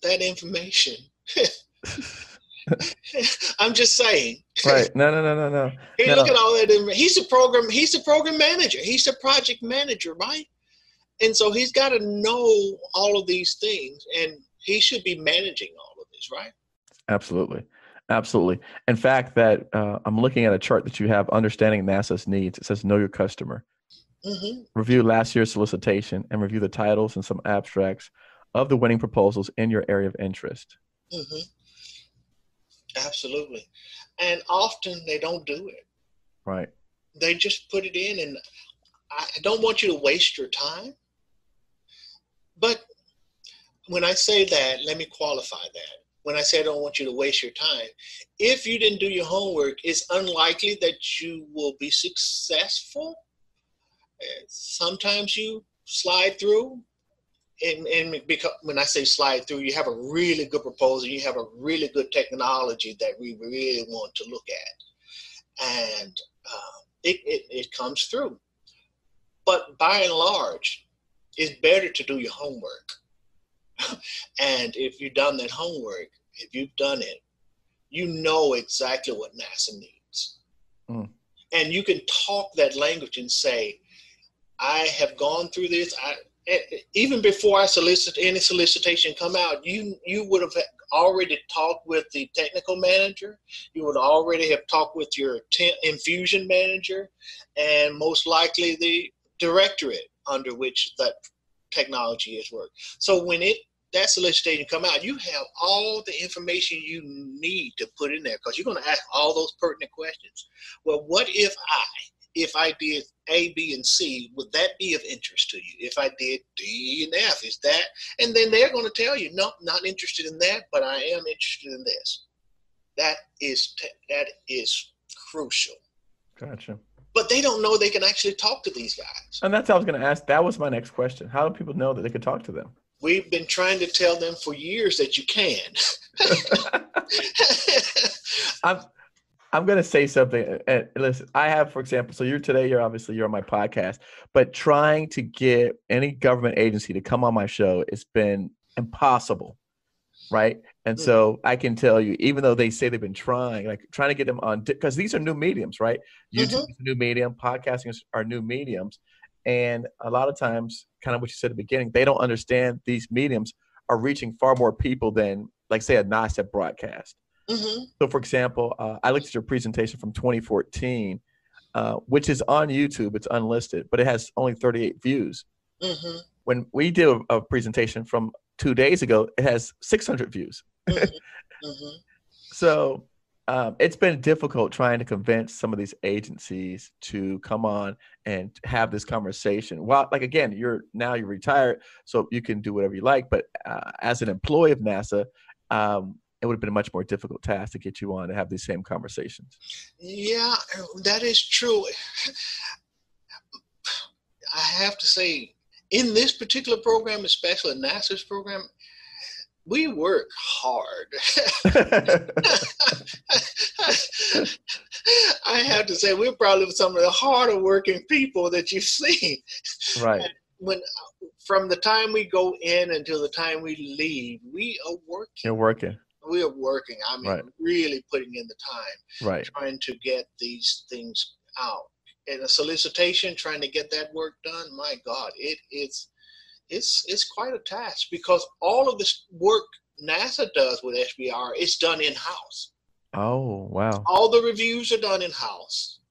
that information. I'm just saying. Right. No, no, no, no, no. He no. look at all that. He's a program, he's a program manager. He's a project manager, right? And so he's got to know all of these things, and he should be managing all of this, right? Absolutely. Absolutely. In fact, that uh, I'm looking at a chart that you have, understanding NASA's needs. It says, know your customer. Mm-hmm. Review last year's solicitation and review the titles and some abstracts of the winning proposals in your area of interest. Mm-hmm. Absolutely. And often they don't do it. Right. They just put it in, and I don't want you to waste your time. But when I say that, let me qualify that. When I say I don't want you to waste your time, if you didn't do your homework, it's unlikely that you will be successful. Sometimes you slide through. And, and because when I say slide through, you have a really good proposal, you have a really good technology that we really want to look at, and uh, it, it, it comes through. But by and large, it's better to do your homework. And if you've done that homework, if you've done it, you know exactly what NASA needs. Mm. And you can talk that language and say, I have gone through this. I, Even before I solicit any solicitation come out, you you would have already talked with the technical manager. You would already have talked with your infusion manager, and most likely the directorate under which that technology is worked. So when it that solicitation come out, you have all the information you need to put in there, because you're going to ask all those pertinent questions. Well, what if I? If I did A, B, and C, would that be of interest to you? If I did D and F, is that? And then they're going to tell you, no, not interested in that, but I am interested in this. That is that is crucial. Gotcha. But they don't know they can actually talk to these guys. And that's how I was going to ask. That was my next question. How do people know that they could talk to them? We've been trying to tell them for years that you can. I'm I'm going to say something. And listen, I have, for example, so you're today, you're obviously, you're on my podcast, but trying to get any government agency to come on my show, it's been impossible. Right. And so I can tell you, even though they say they've been trying, like trying to get them on, because these are new mediums, right? YouTube mm-hmm. is a new medium, podcasting are new mediums. And a lot of times, kind of what you said at the beginning, they don't understand these mediums are reaching far more people than, like, say, a NASA broadcast. Mm-hmm. So, for example, uh, I looked at your presentation from twenty fourteen, uh, which is on YouTube. It's unlisted, but it has only thirty-eight views. Mm-hmm. When we did a, a presentation from two days ago, it has six hundred views. Mm-hmm. Mm-hmm. So um, it's been difficult trying to convince some of these agencies to come on and have this conversation. Well, like, again, you're now you're retired, so you can do whatever you like. But uh, as an employee of NASA, um, it would have been a much more difficult task to get you on to have these same conversations. Yeah, that is true. I have to say, in this particular program, especially NASA's program, we work hard. I have to say, we're probably some of the harder working people that you've seen. Right. When from the time we go in until the time we leave, we are working. You're working. We are working. I mean, right. really putting in the time, right. trying to get these things out. And a solicitation, trying to get that work done. My God, it it's it's it's quite a task, because all of this work NASA does with S B I R is done in house. Oh wow! All the reviews are done in house.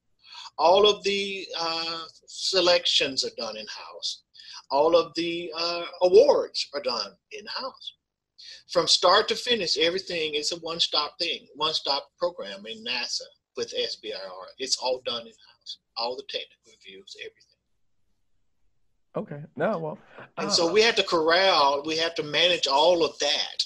All of the uh, selections are done in house. All of the uh, awards are done in house. From start to finish, everything is a one-stop thing, one-stop program in NASA with S B I R. It's all done in-house, all the technical reviews, everything. Okay. No, well. And uh, so we have to corral, we have to manage all of that.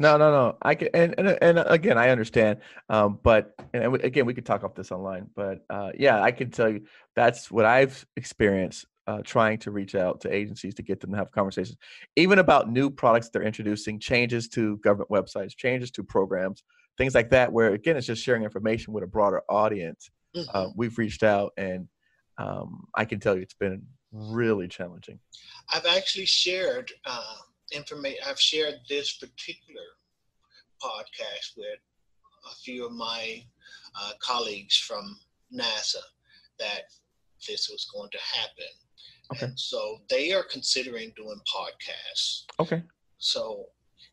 no, no, no. I can, and, and, and again, I understand, um, but, and again, we could talk off this online, but uh, yeah, I can tell you that's what I've experienced. Uh, trying to reach out to agencies to get them to have conversations, even about new products they're introducing, changes to government websites, changes to programs, things like that, where, again, it's just sharing information with a broader audience. Mm-hmm. Uh, we've reached out, and um, I can tell you it's been really challenging. I've actually shared uh, information. I've shared this particular podcast with a few of my uh, colleagues from NASA that this was going to happen. Okay. And so they are considering doing podcasts. Okay. So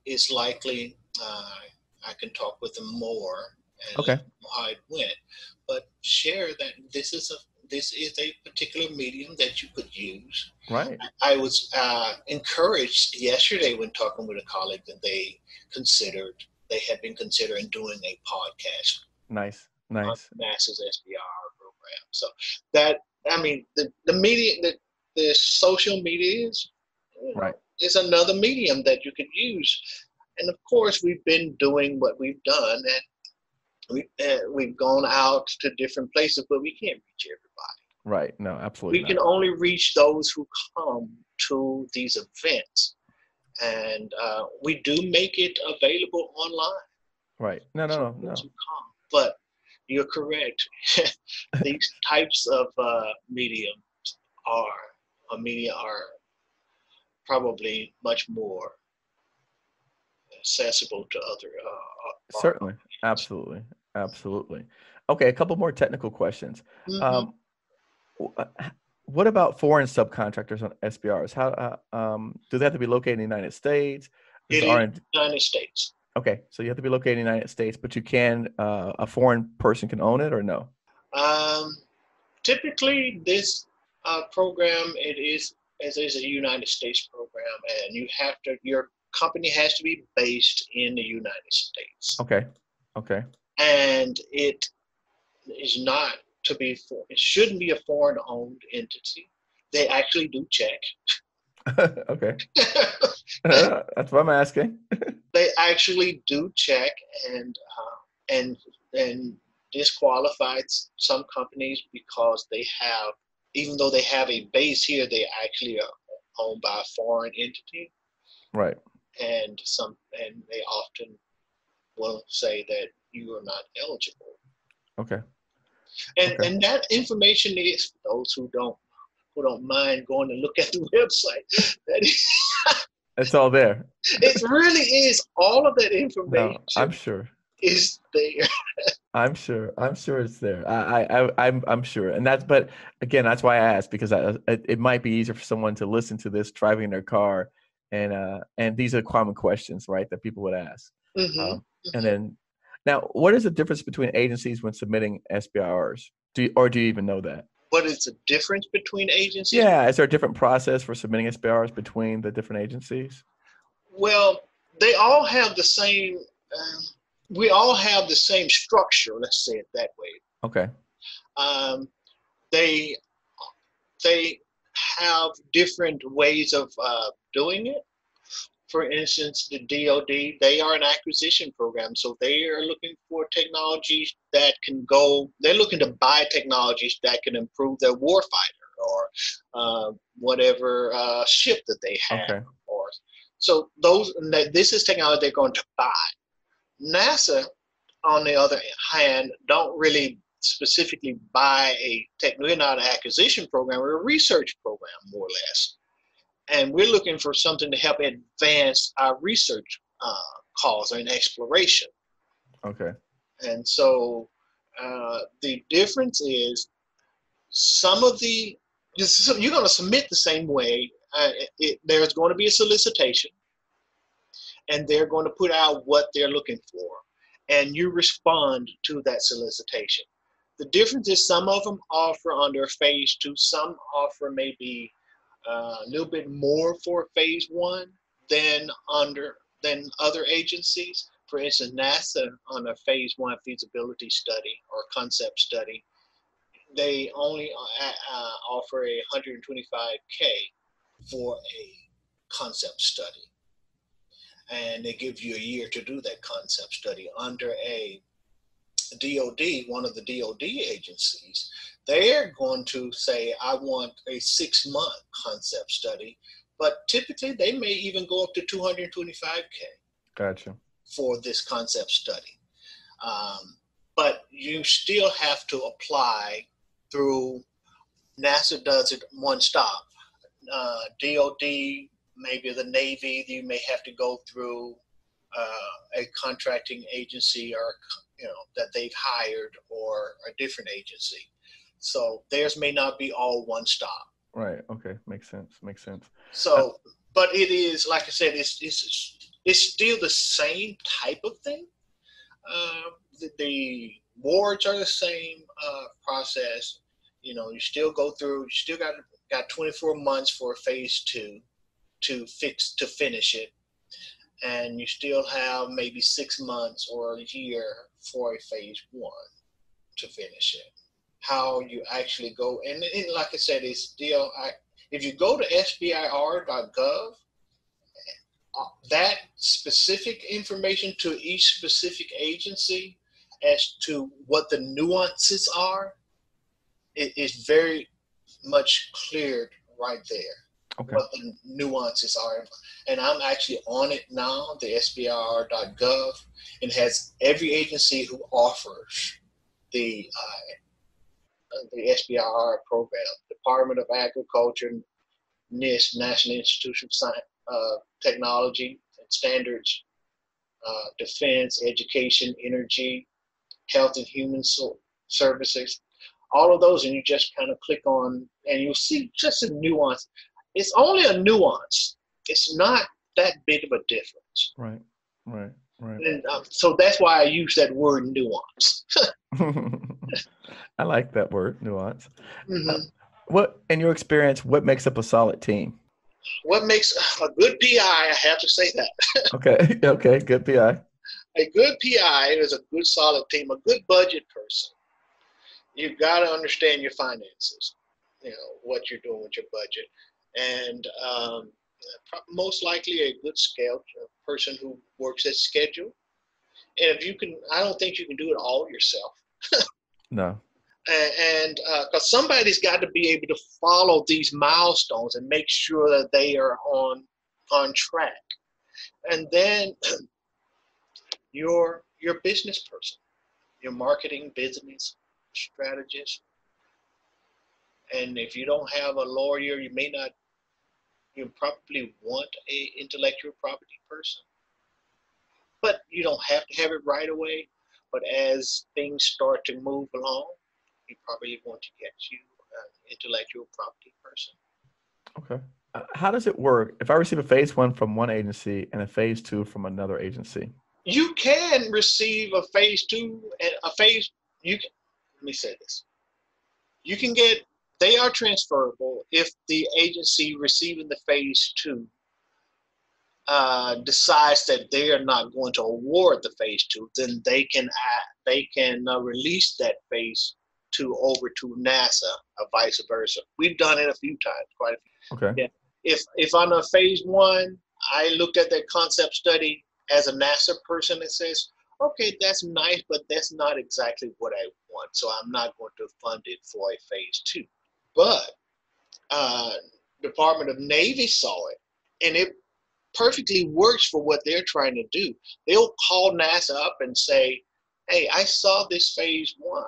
it's likely uh, I can talk with them more and okay. how it went. But share that this is a this is a particular medium that you could use. Right. I was uh, encouraged yesterday when talking with a colleague that they considered they had been considering doing a podcast. Nice, nice. On NASA's S B I R program. So that, I mean, the, the media, the, the social media is, right. is another medium that you could use. And of course, we've been doing what we've done, and we, uh, we've gone out to different places, but we can't reach everybody. Right. No, absolutely. We not. can only reach those who come to these events, and uh, we do make it available online. Right. No, no, so no, no. Come. But you're correct. These types of uh, mediums are, or media are probably much more accessible to other. Uh, Certainly. Absolutely. Absolutely. Okay. A couple more technical questions. Mm-hmm. Um, what about foreign subcontractors on S B Rs? How uh, um, do they have to be located in the United States? It is R and D United States. Okay, so you have to be located in the United States, but you can uh, a foreign person can own it, or no? Um, typically, this uh, program it is as is a United States program, and you have to your company has to be based in the United States. Okay. Okay. And it is not. To be for, it shouldn't be a foreign-owned entity. They actually do check. Okay, that's what I'm asking. They actually do check and uh, and and disqualify some companies because they have, even though they have a base here, they actually are owned by a foreign entity. Right. And some and they often will say that you are not eligible. Okay. And, okay. and that information is, for those who don't who don't mind going and look at the website. That is, it's all there. It really is. All of that information. No, I'm sure. Is there. I'm sure. I'm sure it's there. I, I, I'm, I'm sure. And that's, but again, that's why I asked, because I, it, it might be easier for someone to listen to this driving in their car, and uh, and these are common questions, right, that people would ask. Mm-hmm. Um, and then. Now, what is the difference between agencies when submitting S B I Rs? Do you, or do you even know that? What is the difference between agencies? Yeah, is there a different process for submitting S B I Rs between the different agencies? Well, they all have the same, um, we all have the same structure, let's say it that way. Okay. Um, they, they have different ways of uh, doing it. For instance, the D O D, they are an acquisition program. So they are looking for technologies that can go, they're looking to buy technologies that can improve their warfighter or uh, whatever uh, ship that they have. Okay. Or, so those, this is technology they're going to buy. NASA, on the other hand, don't really specifically buy a tech, we're not an acquisition program, we're a research program, more or less. And we're looking for something to help advance our research uh, cause and exploration. Okay. And so uh, the difference is some of the, you're going to submit the same way. Uh, it, there's going to be a solicitation, and they're going to put out what they're looking for, and you respond to that solicitation. The difference is some of them offer under phase two, some offer maybe Uh, a little bit more for phase one than under than other agencies. For instance, NASA on a phase one feasibility study or concept study, they only uh, uh, offer a one hundred twenty-five K for a concept study, and they give you a year to do that concept study. Under a D O D, one of the D O D agencies, they're going to say, I want a six-month concept study, but typically they may even go up to two hundred twenty-five K. Gotcha. For this concept study. Um, but you still have to apply through, NASA does it one stop. Uh, D O D, maybe the Navy, you may have to go through uh, a contracting agency or, you know, that they've hired, or a different agency. So theirs may not be all one stop. Right. Okay. Makes sense. Makes sense. So, uh, but it is, like I said, it's, it's, it's still the same type of thing. Uh, the, the boards are the same uh, process. You know, you still go through, you still got, got twenty-four months for phase two to fix, to finish it. and you still have maybe six months or a year for a phase one to finish it. How you actually go, and, and like I said, it's still, I, if you go to S B I R dot gov, that specific information to each specific agency as to what the nuances are, it is very much cleared right there, okay, what the nuances are. And I'm actually on it now, the S B I R dot gov, and has every agency who offers the uh, the S B I R program, Department of Agriculture, NIST, National Institute of Science, uh, Technology and Standards, uh, Defense, Education, Energy, Health and Human so Services, all of those, and you just kind of click on, and you'll see just a nuance. It's only a nuance. It's not that big of a difference. Right, right, right. And uh, so that's why I use that word nuance. I like that word, nuance. Mm-hmm. uh, what, in your experience, what makes up a solid team? What makes a good P I, I have to say that. Okay, okay, good P I. A good P I is a good solid team, a good budget person. You've got to understand your finances, you know, what you're doing with your budget. And um, most likely a good scale, a person who works at schedule. And if you can, I don't think you can do it all yourself. No. And because uh, somebody's got to be able to follow these milestones and make sure that they are on on track. And then your your business person, your marketing business strategist. And if you don't have a lawyer, you may not. You probably want a intellectual property person, but you don't have to have it right away. But as things start to move along, you probably want to get you an intellectual property person. Okay. Uh, how does it work if I receive a phase one from one agency and a phase two from another agency? You can receive a phase two and a phase, you can, let me say this. You can get, they are transferable if the agency receiving the phase two uh, decides that they are not going to award the phase two, then they can, uh, they can uh, release that phase to over to NASA or vice versa. We've done it a few times, quite a few. Okay. Yeah. If if I'm a phase one, I looked at that concept study as a NASA person and says, okay, that's nice, but that's not exactly what I want. So I'm not going to fund it for a phase two. But uh, Department of Navy saw it, and it perfectly works for what they're trying to do. They'll call NASA up and say, hey, I saw this phase one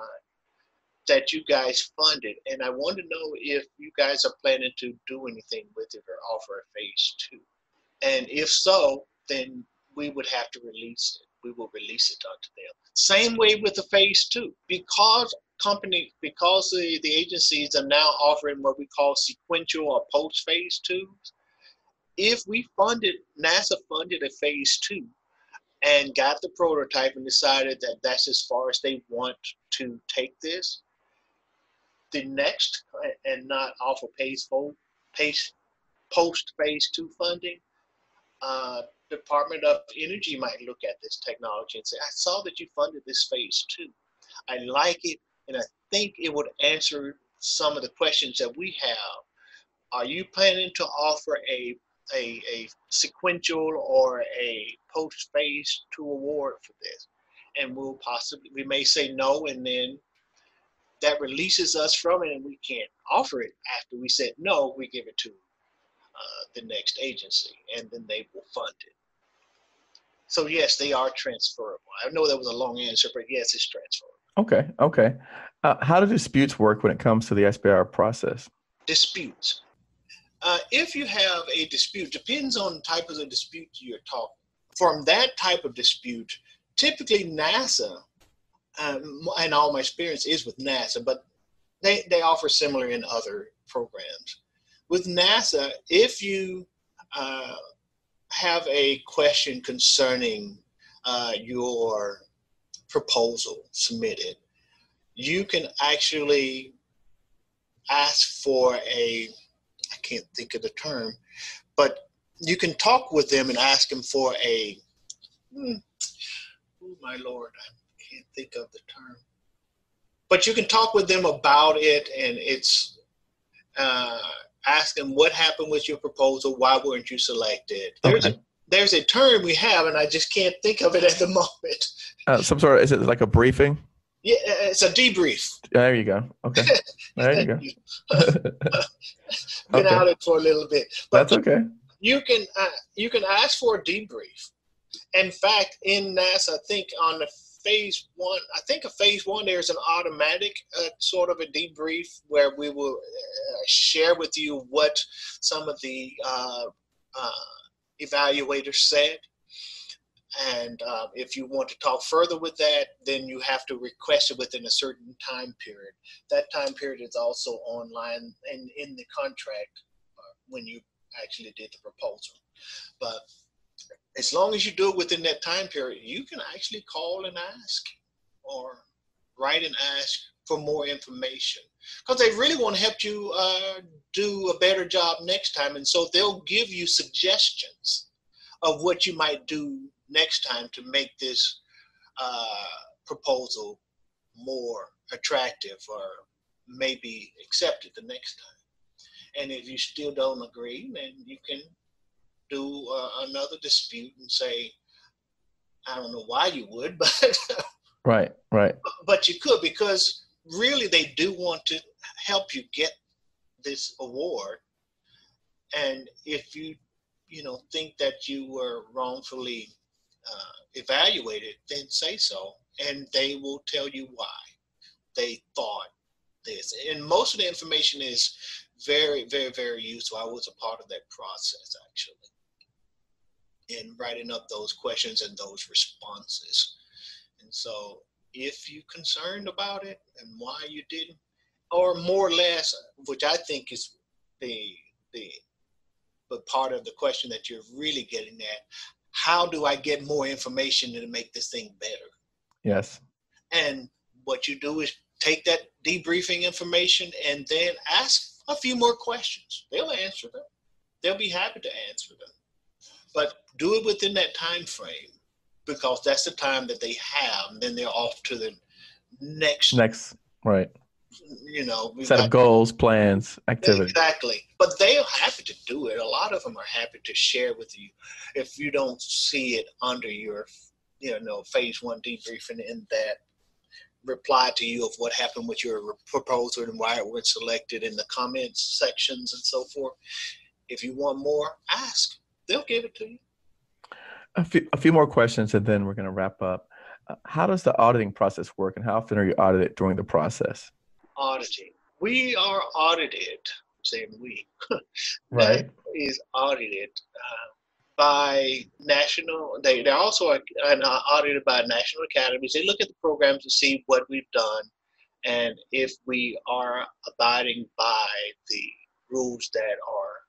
that you guys funded, and I want to know if you guys are planning to do anything with it or offer a phase two. And if so, then we would have to release it. We will release it unto them. Same way with the phase two. Because company, because the, the agencies are now offering what we call sequential or post phase twos, if we funded, NASA funded a phase two and got the prototype and decided that that's as far as they want to take this, the next, and not offer phase four, phase, post phase two funding, uh, Department of Energy might look at this technology and say, I saw that you funded this phase two. I like it, and I think it would answer some of the questions that we have. Are you planning to offer a, a, a sequential or a post phase two award for this? And we'll possibly, we may say no, and then that releases us from it, and we can't offer it after we said no. We give it to uh, the next agency, and then they will fund it. So yes, they are transferable. I know that was a long answer, but yes, it's transferable. Okay, okay. Uh, how do disputes work when it comes to the S B I R process? Disputes. Uh, if you have a dispute, depends on the type of the dispute you're talking. From that type of dispute, typically NASA, um, and all my experience is with NASA, but they, they offer similar in other programs. With NASA, if you uh, have a question concerning uh, your proposal submitted, you can actually ask for a, I can't think of the term, but you can talk with them and ask them for a, hmm, oh my Lord, I can't think of the term. But you can talk with them about it, and it's uh, ask them what happened with your proposal, why weren't you selected. There's, okay. a, there's a term we have, and I just can't think of it at the moment. Uh, some sort of, is it like a briefing? Yeah, it's a debrief. There you go. Okay. There you go. Been okay. out it for a little bit. But that's okay. You can uh, you can ask for a debrief. In fact, in NASA, I think on the phase one, I think a phase one, there's an automatic uh, sort of a debrief where we will uh, share with you what some of the uh, uh, evaluators said. And uh, if you want to talk further with that, then you have to request it within a certain time period. That time period is also online and in the contract uh, when you actually did the proposal. But as long as you do it within that time period, you can actually call and ask or write and ask for more information, because they really want to help you uh, do a better job next time. And so they'll give you suggestions of what you might do next time to make this uh, proposal more attractive or maybe accepted the next time. And if you still don't agree, then you can do uh, another dispute and say, I don't know why you would, but right, right. But you could, because really they do want to help you get this award. And if you, you know, think that you were wrongfully Uh, evaluated, then say so, and they will tell you why they thought this. And most of the information is very, very, very useful. I was a part of that process, actually, in writing up those questions and those responses. And so if you're concerned about it and why you didn't, or more or less, which I think is the, the, the part of the question that you're really getting at, how do I get more information to make this thing better? Yes. And what you do is take that debriefing information and then ask a few more questions. They'll answer them. They'll be happy to answer them. But do it within that time frame, because that's the time that they have. And then they're off to the next. Next, right. You know, set of goals, plans, activities. Exactly. But they're happy to do it. A lot of them are happy to share with you if you don't see it under your, you know, phase one debriefing in that reply to you of what happened with your proposal and why it was selected in the comments sections and so forth. If you want more, ask. They'll give it to you. A few, a few more questions, and then we're going to wrap up. Uh, how does the auditing process work, and how often are you audited during the process? Auditing. We are audited, saying we, right. is audited uh, by national, they, they're also are, and are audited by national academies. They look at the programs to see what we've done and if we are abiding by the rules that are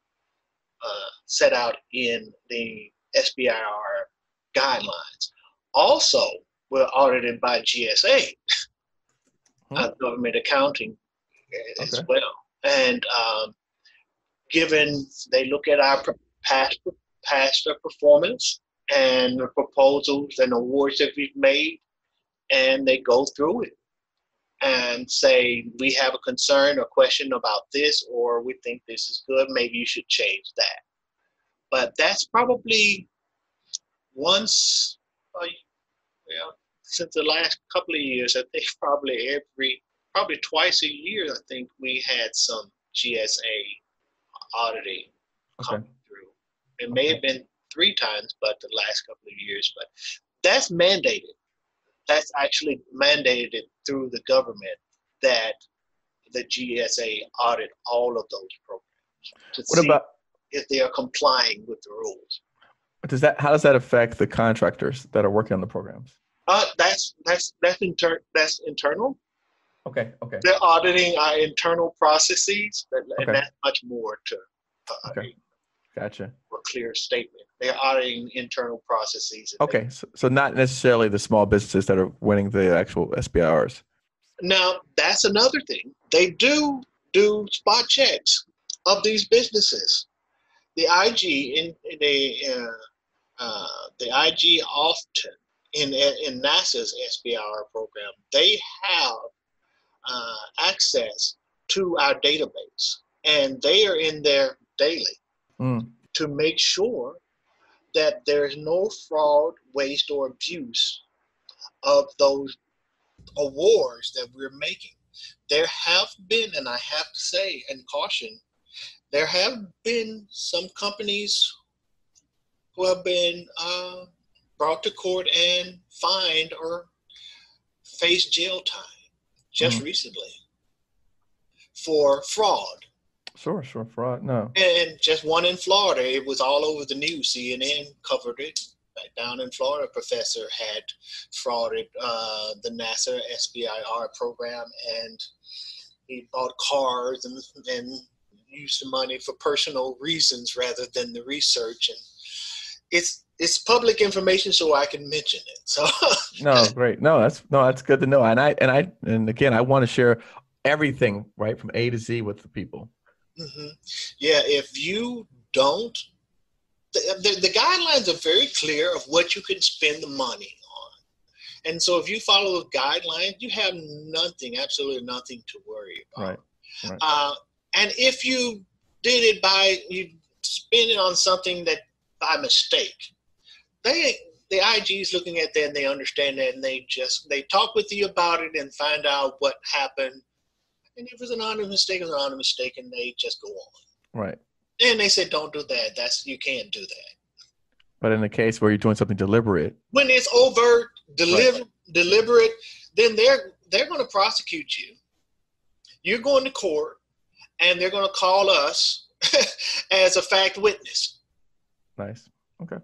uh, set out in the S B I R guidelines. Also, we're audited by G S A. Uh, government accounting as okay. well, and um, given they look at our past past performance and the proposals and awards that we've made, and they go through it and say we have a concern or question about this, or we think this is good, maybe you should change that. But that's probably once a year. Well, since the last couple of years, I think probably every, probably twice a year, I think we had some G S A auditing come okay. through. It okay. may have been three times, but the last couple of years, but that's mandated. That's actually mandated through the government that the G S A audit all of those programs to what see about if they are complying with the rules. Does that, how does that affect the contractors that are working on the programs? Uh, that's that's that's inter that's internal. Okay. Okay. They're auditing our internal processes, but, okay. and that's much more to. Uh, okay. Gotcha. A clear statement. They're auditing internal processes. Okay, so, so not necessarily the small businesses that are winning the actual S B I Rs. Now that's another thing. They do do spot checks of these businesses. the I G in the uh, uh, the I G often in in NASA's S B I R program, they have uh, access to our database, and they are in there daily mm. to make sure that there is no fraud, waste, or abuse of those awards that we're making. There have been, and I have to say and caution, there have been some companies who have been uh, brought to court and fined or faced jail time just mm-hmm. recently for fraud. Sure, sure, fraud, no. And just one in Florida, it was all over the news. C N N covered it. Right down in Florida, a professor had frauded uh, the NASA S B I R program, and he bought cars and, and used the money for personal reasons rather than the research. And it's it's public information, so I can mention it. So no, great. No, that's no, that's good to know. And I and I and again, I want to share everything right from A to Z with the people. Mm-hmm. Yeah, if you don't, the, the, the guidelines are very clear of what you can spend the money on. And so if you follow the guidelines, you have nothing, absolutely nothing to worry about. Right. Right. Uh, and if you did it by, you spend it on something that by mistake, they, the I G is looking at that and they understand that, and they just, they talk with you about it and find out what happened. And if it was an honest mistake, it was an honest mistake, and they just go on. Right. And they said, don't do that. That's, you can't do that. But in a case where you're doing something deliberate. When it's overt, deliver, right. deliberate, then they're, they're going to prosecute you. You're going to court, and they're going to call us as a fact witness. Nice. Okay.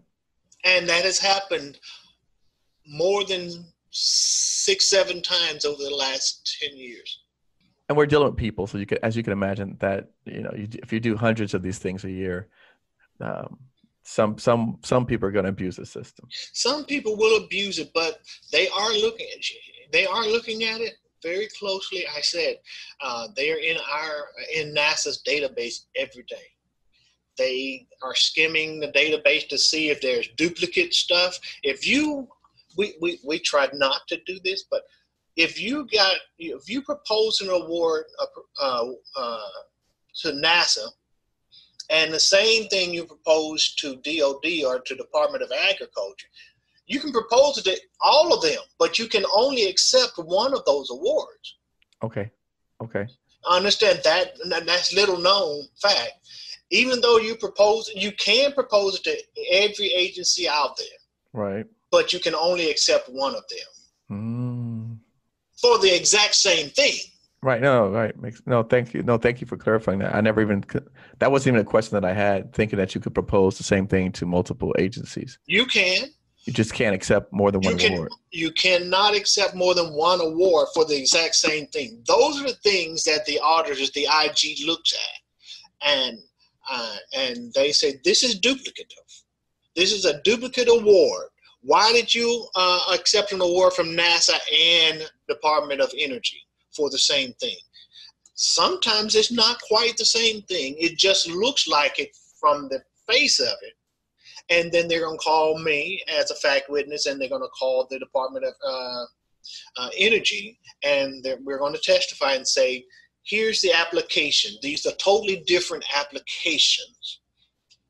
And that has happened more than six, seven times over the last ten years. And we're dealing with people, so you could, as you can imagine, that you know, you, if you do hundreds of these things a year, um, some some some people are going to abuse the system. Some people will abuse it, but they are looking at you. They are looking at it very closely. I said uh, they are in our in NASA's database every day. They are skimming the database to see if there's duplicate stuff. If you, we we we tried not to do this, but. If you got, if you propose an award uh, uh, to NASA, and the same thing you propose to D O D or to Department of Agriculture, you can propose it to all of them, but you can only accept one of those awards. Okay, okay. I understand that, and that's little known fact. Even though you propose, you can propose it to every agency out there. Right. But you can only accept one of them. Mm. For the exact same thing. Right. No, right. Makes, no, thank you. No, thank you for clarifying that. I never even, that wasn't even a question that I had, thinking that you could propose the same thing to multiple agencies. You can. You just can't accept more than you one can, award. You cannot accept more than one award for the exact same thing. Those are the things that the auditors, the I G looks at. And, uh, and they say, this is duplicative. This is a duplicate award. Why did you uh, accept an award from NASA and Department of Energy for the same thing? Sometimes it's not quite the same thing. It just looks like it from the face of it. And then they're going to call me as a fact witness, and they're going to call the Department of uh, uh, Energy, and we're going to testify and say, here's the application. These are totally different applications.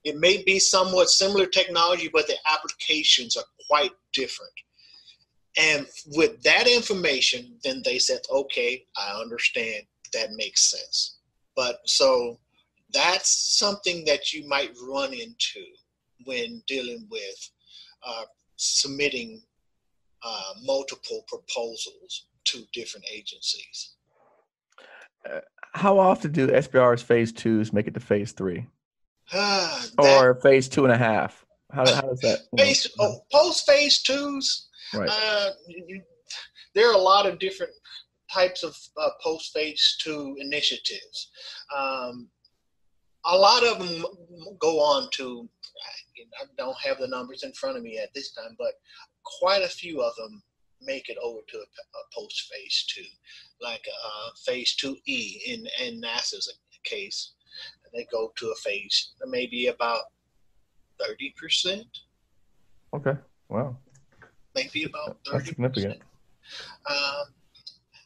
It may be somewhat similar technology, but the applications are quite different. And with that information, then they said, okay, I understand. That makes sense. But so that's something that you might run into when dealing with uh, submitting uh, multiple proposals to different agencies. Uh, how often do S B R's phase twos make it to phase three? Uh, that, or phase two and a half. How, how does that? Phase, oh, post phase twos. Right. Uh, you, there are a lot of different types of uh, post phase two initiatives. Um, a lot of them go on to. I don't have the numbers in front of me at this time, but quite a few of them make it over to a, a post phase two, like uh, phase two E in, in NASA's case. and they go to a phase, maybe about thirty percent. Okay. Wow. Maybe about thirty percent. That's significant. Um,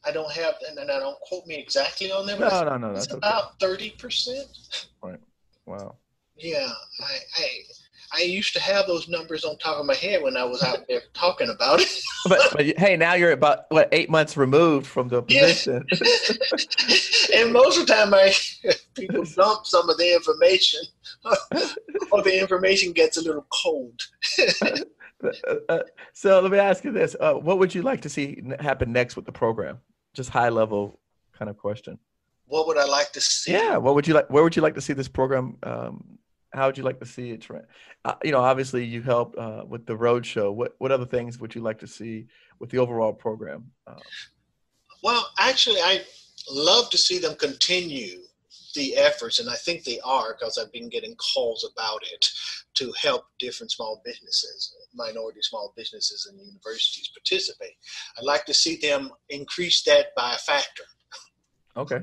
I don't have, and I don't quote me exactly on that. No, but no, no. It's that's about okay. thirty percent. Right. Wow. Yeah. I, I, I used to have those numbers on top of my head when I was out there talking about it. but, but hey, now you're about, what, eight months removed from the position. Yeah. And most of the time, I, people dump some of the information or the information gets a little cold. uh, so let me ask you this. Uh, what would you like to see happen next with the program? Just high level kind of question. What would I like to see? Yeah. What would you like? Where would you like to see this program? Um, How would you like to see it? Uh, you know, obviously you helped uh, with the roadshow. What what other things would you like to see with the overall program? Uh, well, actually, I love to see them continue the efforts, and I think they are because I've been getting calls about it to help different small businesses, minority small businesses and universities participate. I'd like to see them increase that by a factor. Okay.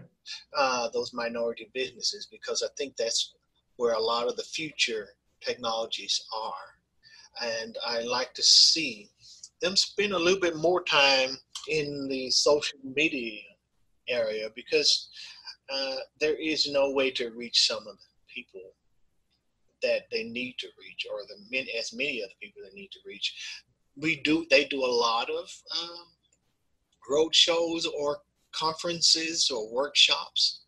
Uh, those minority businesses, because I think that's where a lot of the future technologies are. And I like to see them spend a little bit more time in the social media area because uh, there is no way to reach some of the people that they need to reach, or the many, as many of the people they need to reach. We do, they do a lot of um, road shows or conferences or workshops,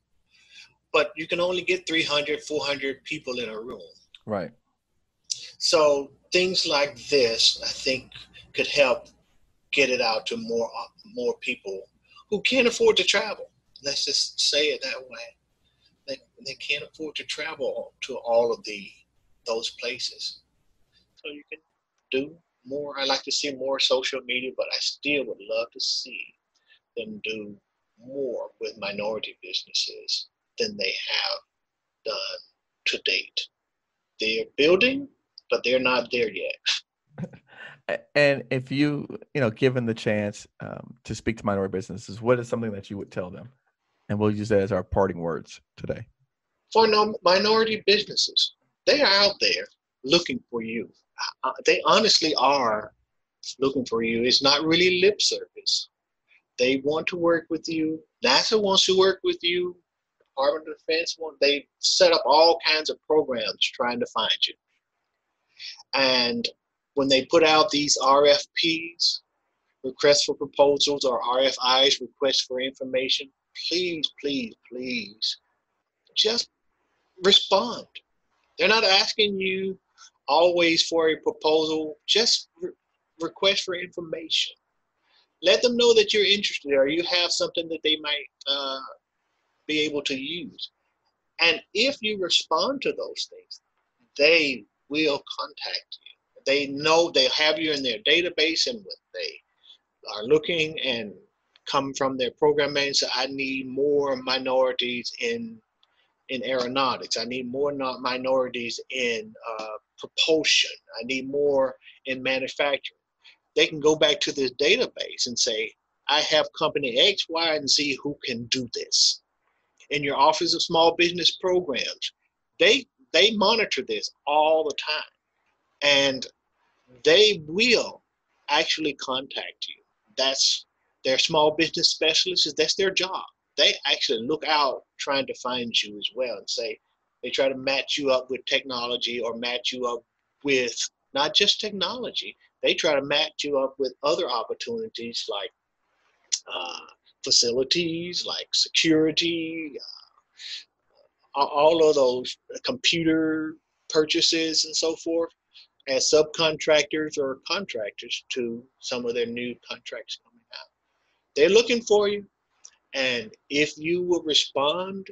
but you can only get three hundred, four hundred people in a room. Right. So things like this, I think, could help get it out to more more people who can't afford to travel. Let's just say it that way. They, they can't afford to travel to all of the those places. So you can do more. I like to see more social media, but I still would love to see them do more with minority businesses than they have done to date. They're building, but they're not there yet. And if you, you know, given the chance um, to speak to minority businesses, what is something that you would tell them? And we'll use that as our parting words today. For no, minority businesses, they are out there looking for you. Uh, they honestly are looking for you. It's not really lip service. They want to work with you. NASA wants to work with you. Department of Defense, they set up all kinds of programs trying to find you. And when they put out these R F Ps, requests for proposals, or R F Is, requests for information, please, please, please just respond. They're not asking you always for a proposal, just re- request for information. Let them know that you're interested or you have something that they might uh, be able to use. And if you respond to those things, they will contact you. They know they have you in their database, and when they are looking and come from their program manager, I need more minorities in in aeronautics. I need more not minorities in uh, propulsion. I need more in manufacturing. They can go back to this database and say, I have company X, Y, and Z who can do this. In your Office of Small Business Programs, they they monitor this all the time, and they will actually contact you. That's their small business specialists. That's their job. They actually look out trying to find you as well, and say they try to match you up with technology or match you up with not just technology. They try to match you up with other opportunities like uh, facilities, like security, uh, all of those computer purchases and so forth, as subcontractors or contractors to some of their new contracts coming out. They're looking for you, and if you will respond,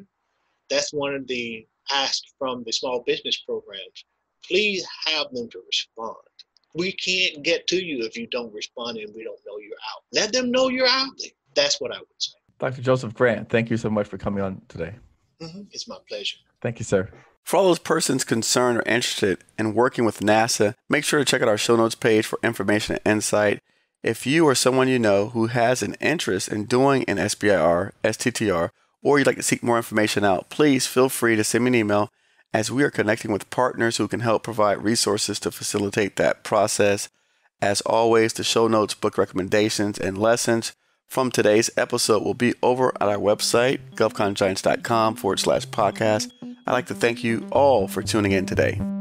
that's one of the asks from the small business programs. Please have them to respond. We can't get to you if you don't respond and we don't know you're out. Let them know you're out there. That's what I would say. Doctor Joseph Grant, thank you so much for coming on today. Mm-hmm. It's my pleasure. Thank you, sir. For all those persons concerned or interested in working with NASA, make sure to check out our show notes page for information and insight. If you or someone you know who has an interest in doing an S B I R, S T T R, or you'd like to seek more information out, please feel free to send me an email, as we are connecting with partners who can help provide resources to facilitate that process. As always, the show notes, book recommendations, and lessons from today's episode will be over at our website, govcongiants dot com forward slash podcast. I'd like to thank you all for tuning in today.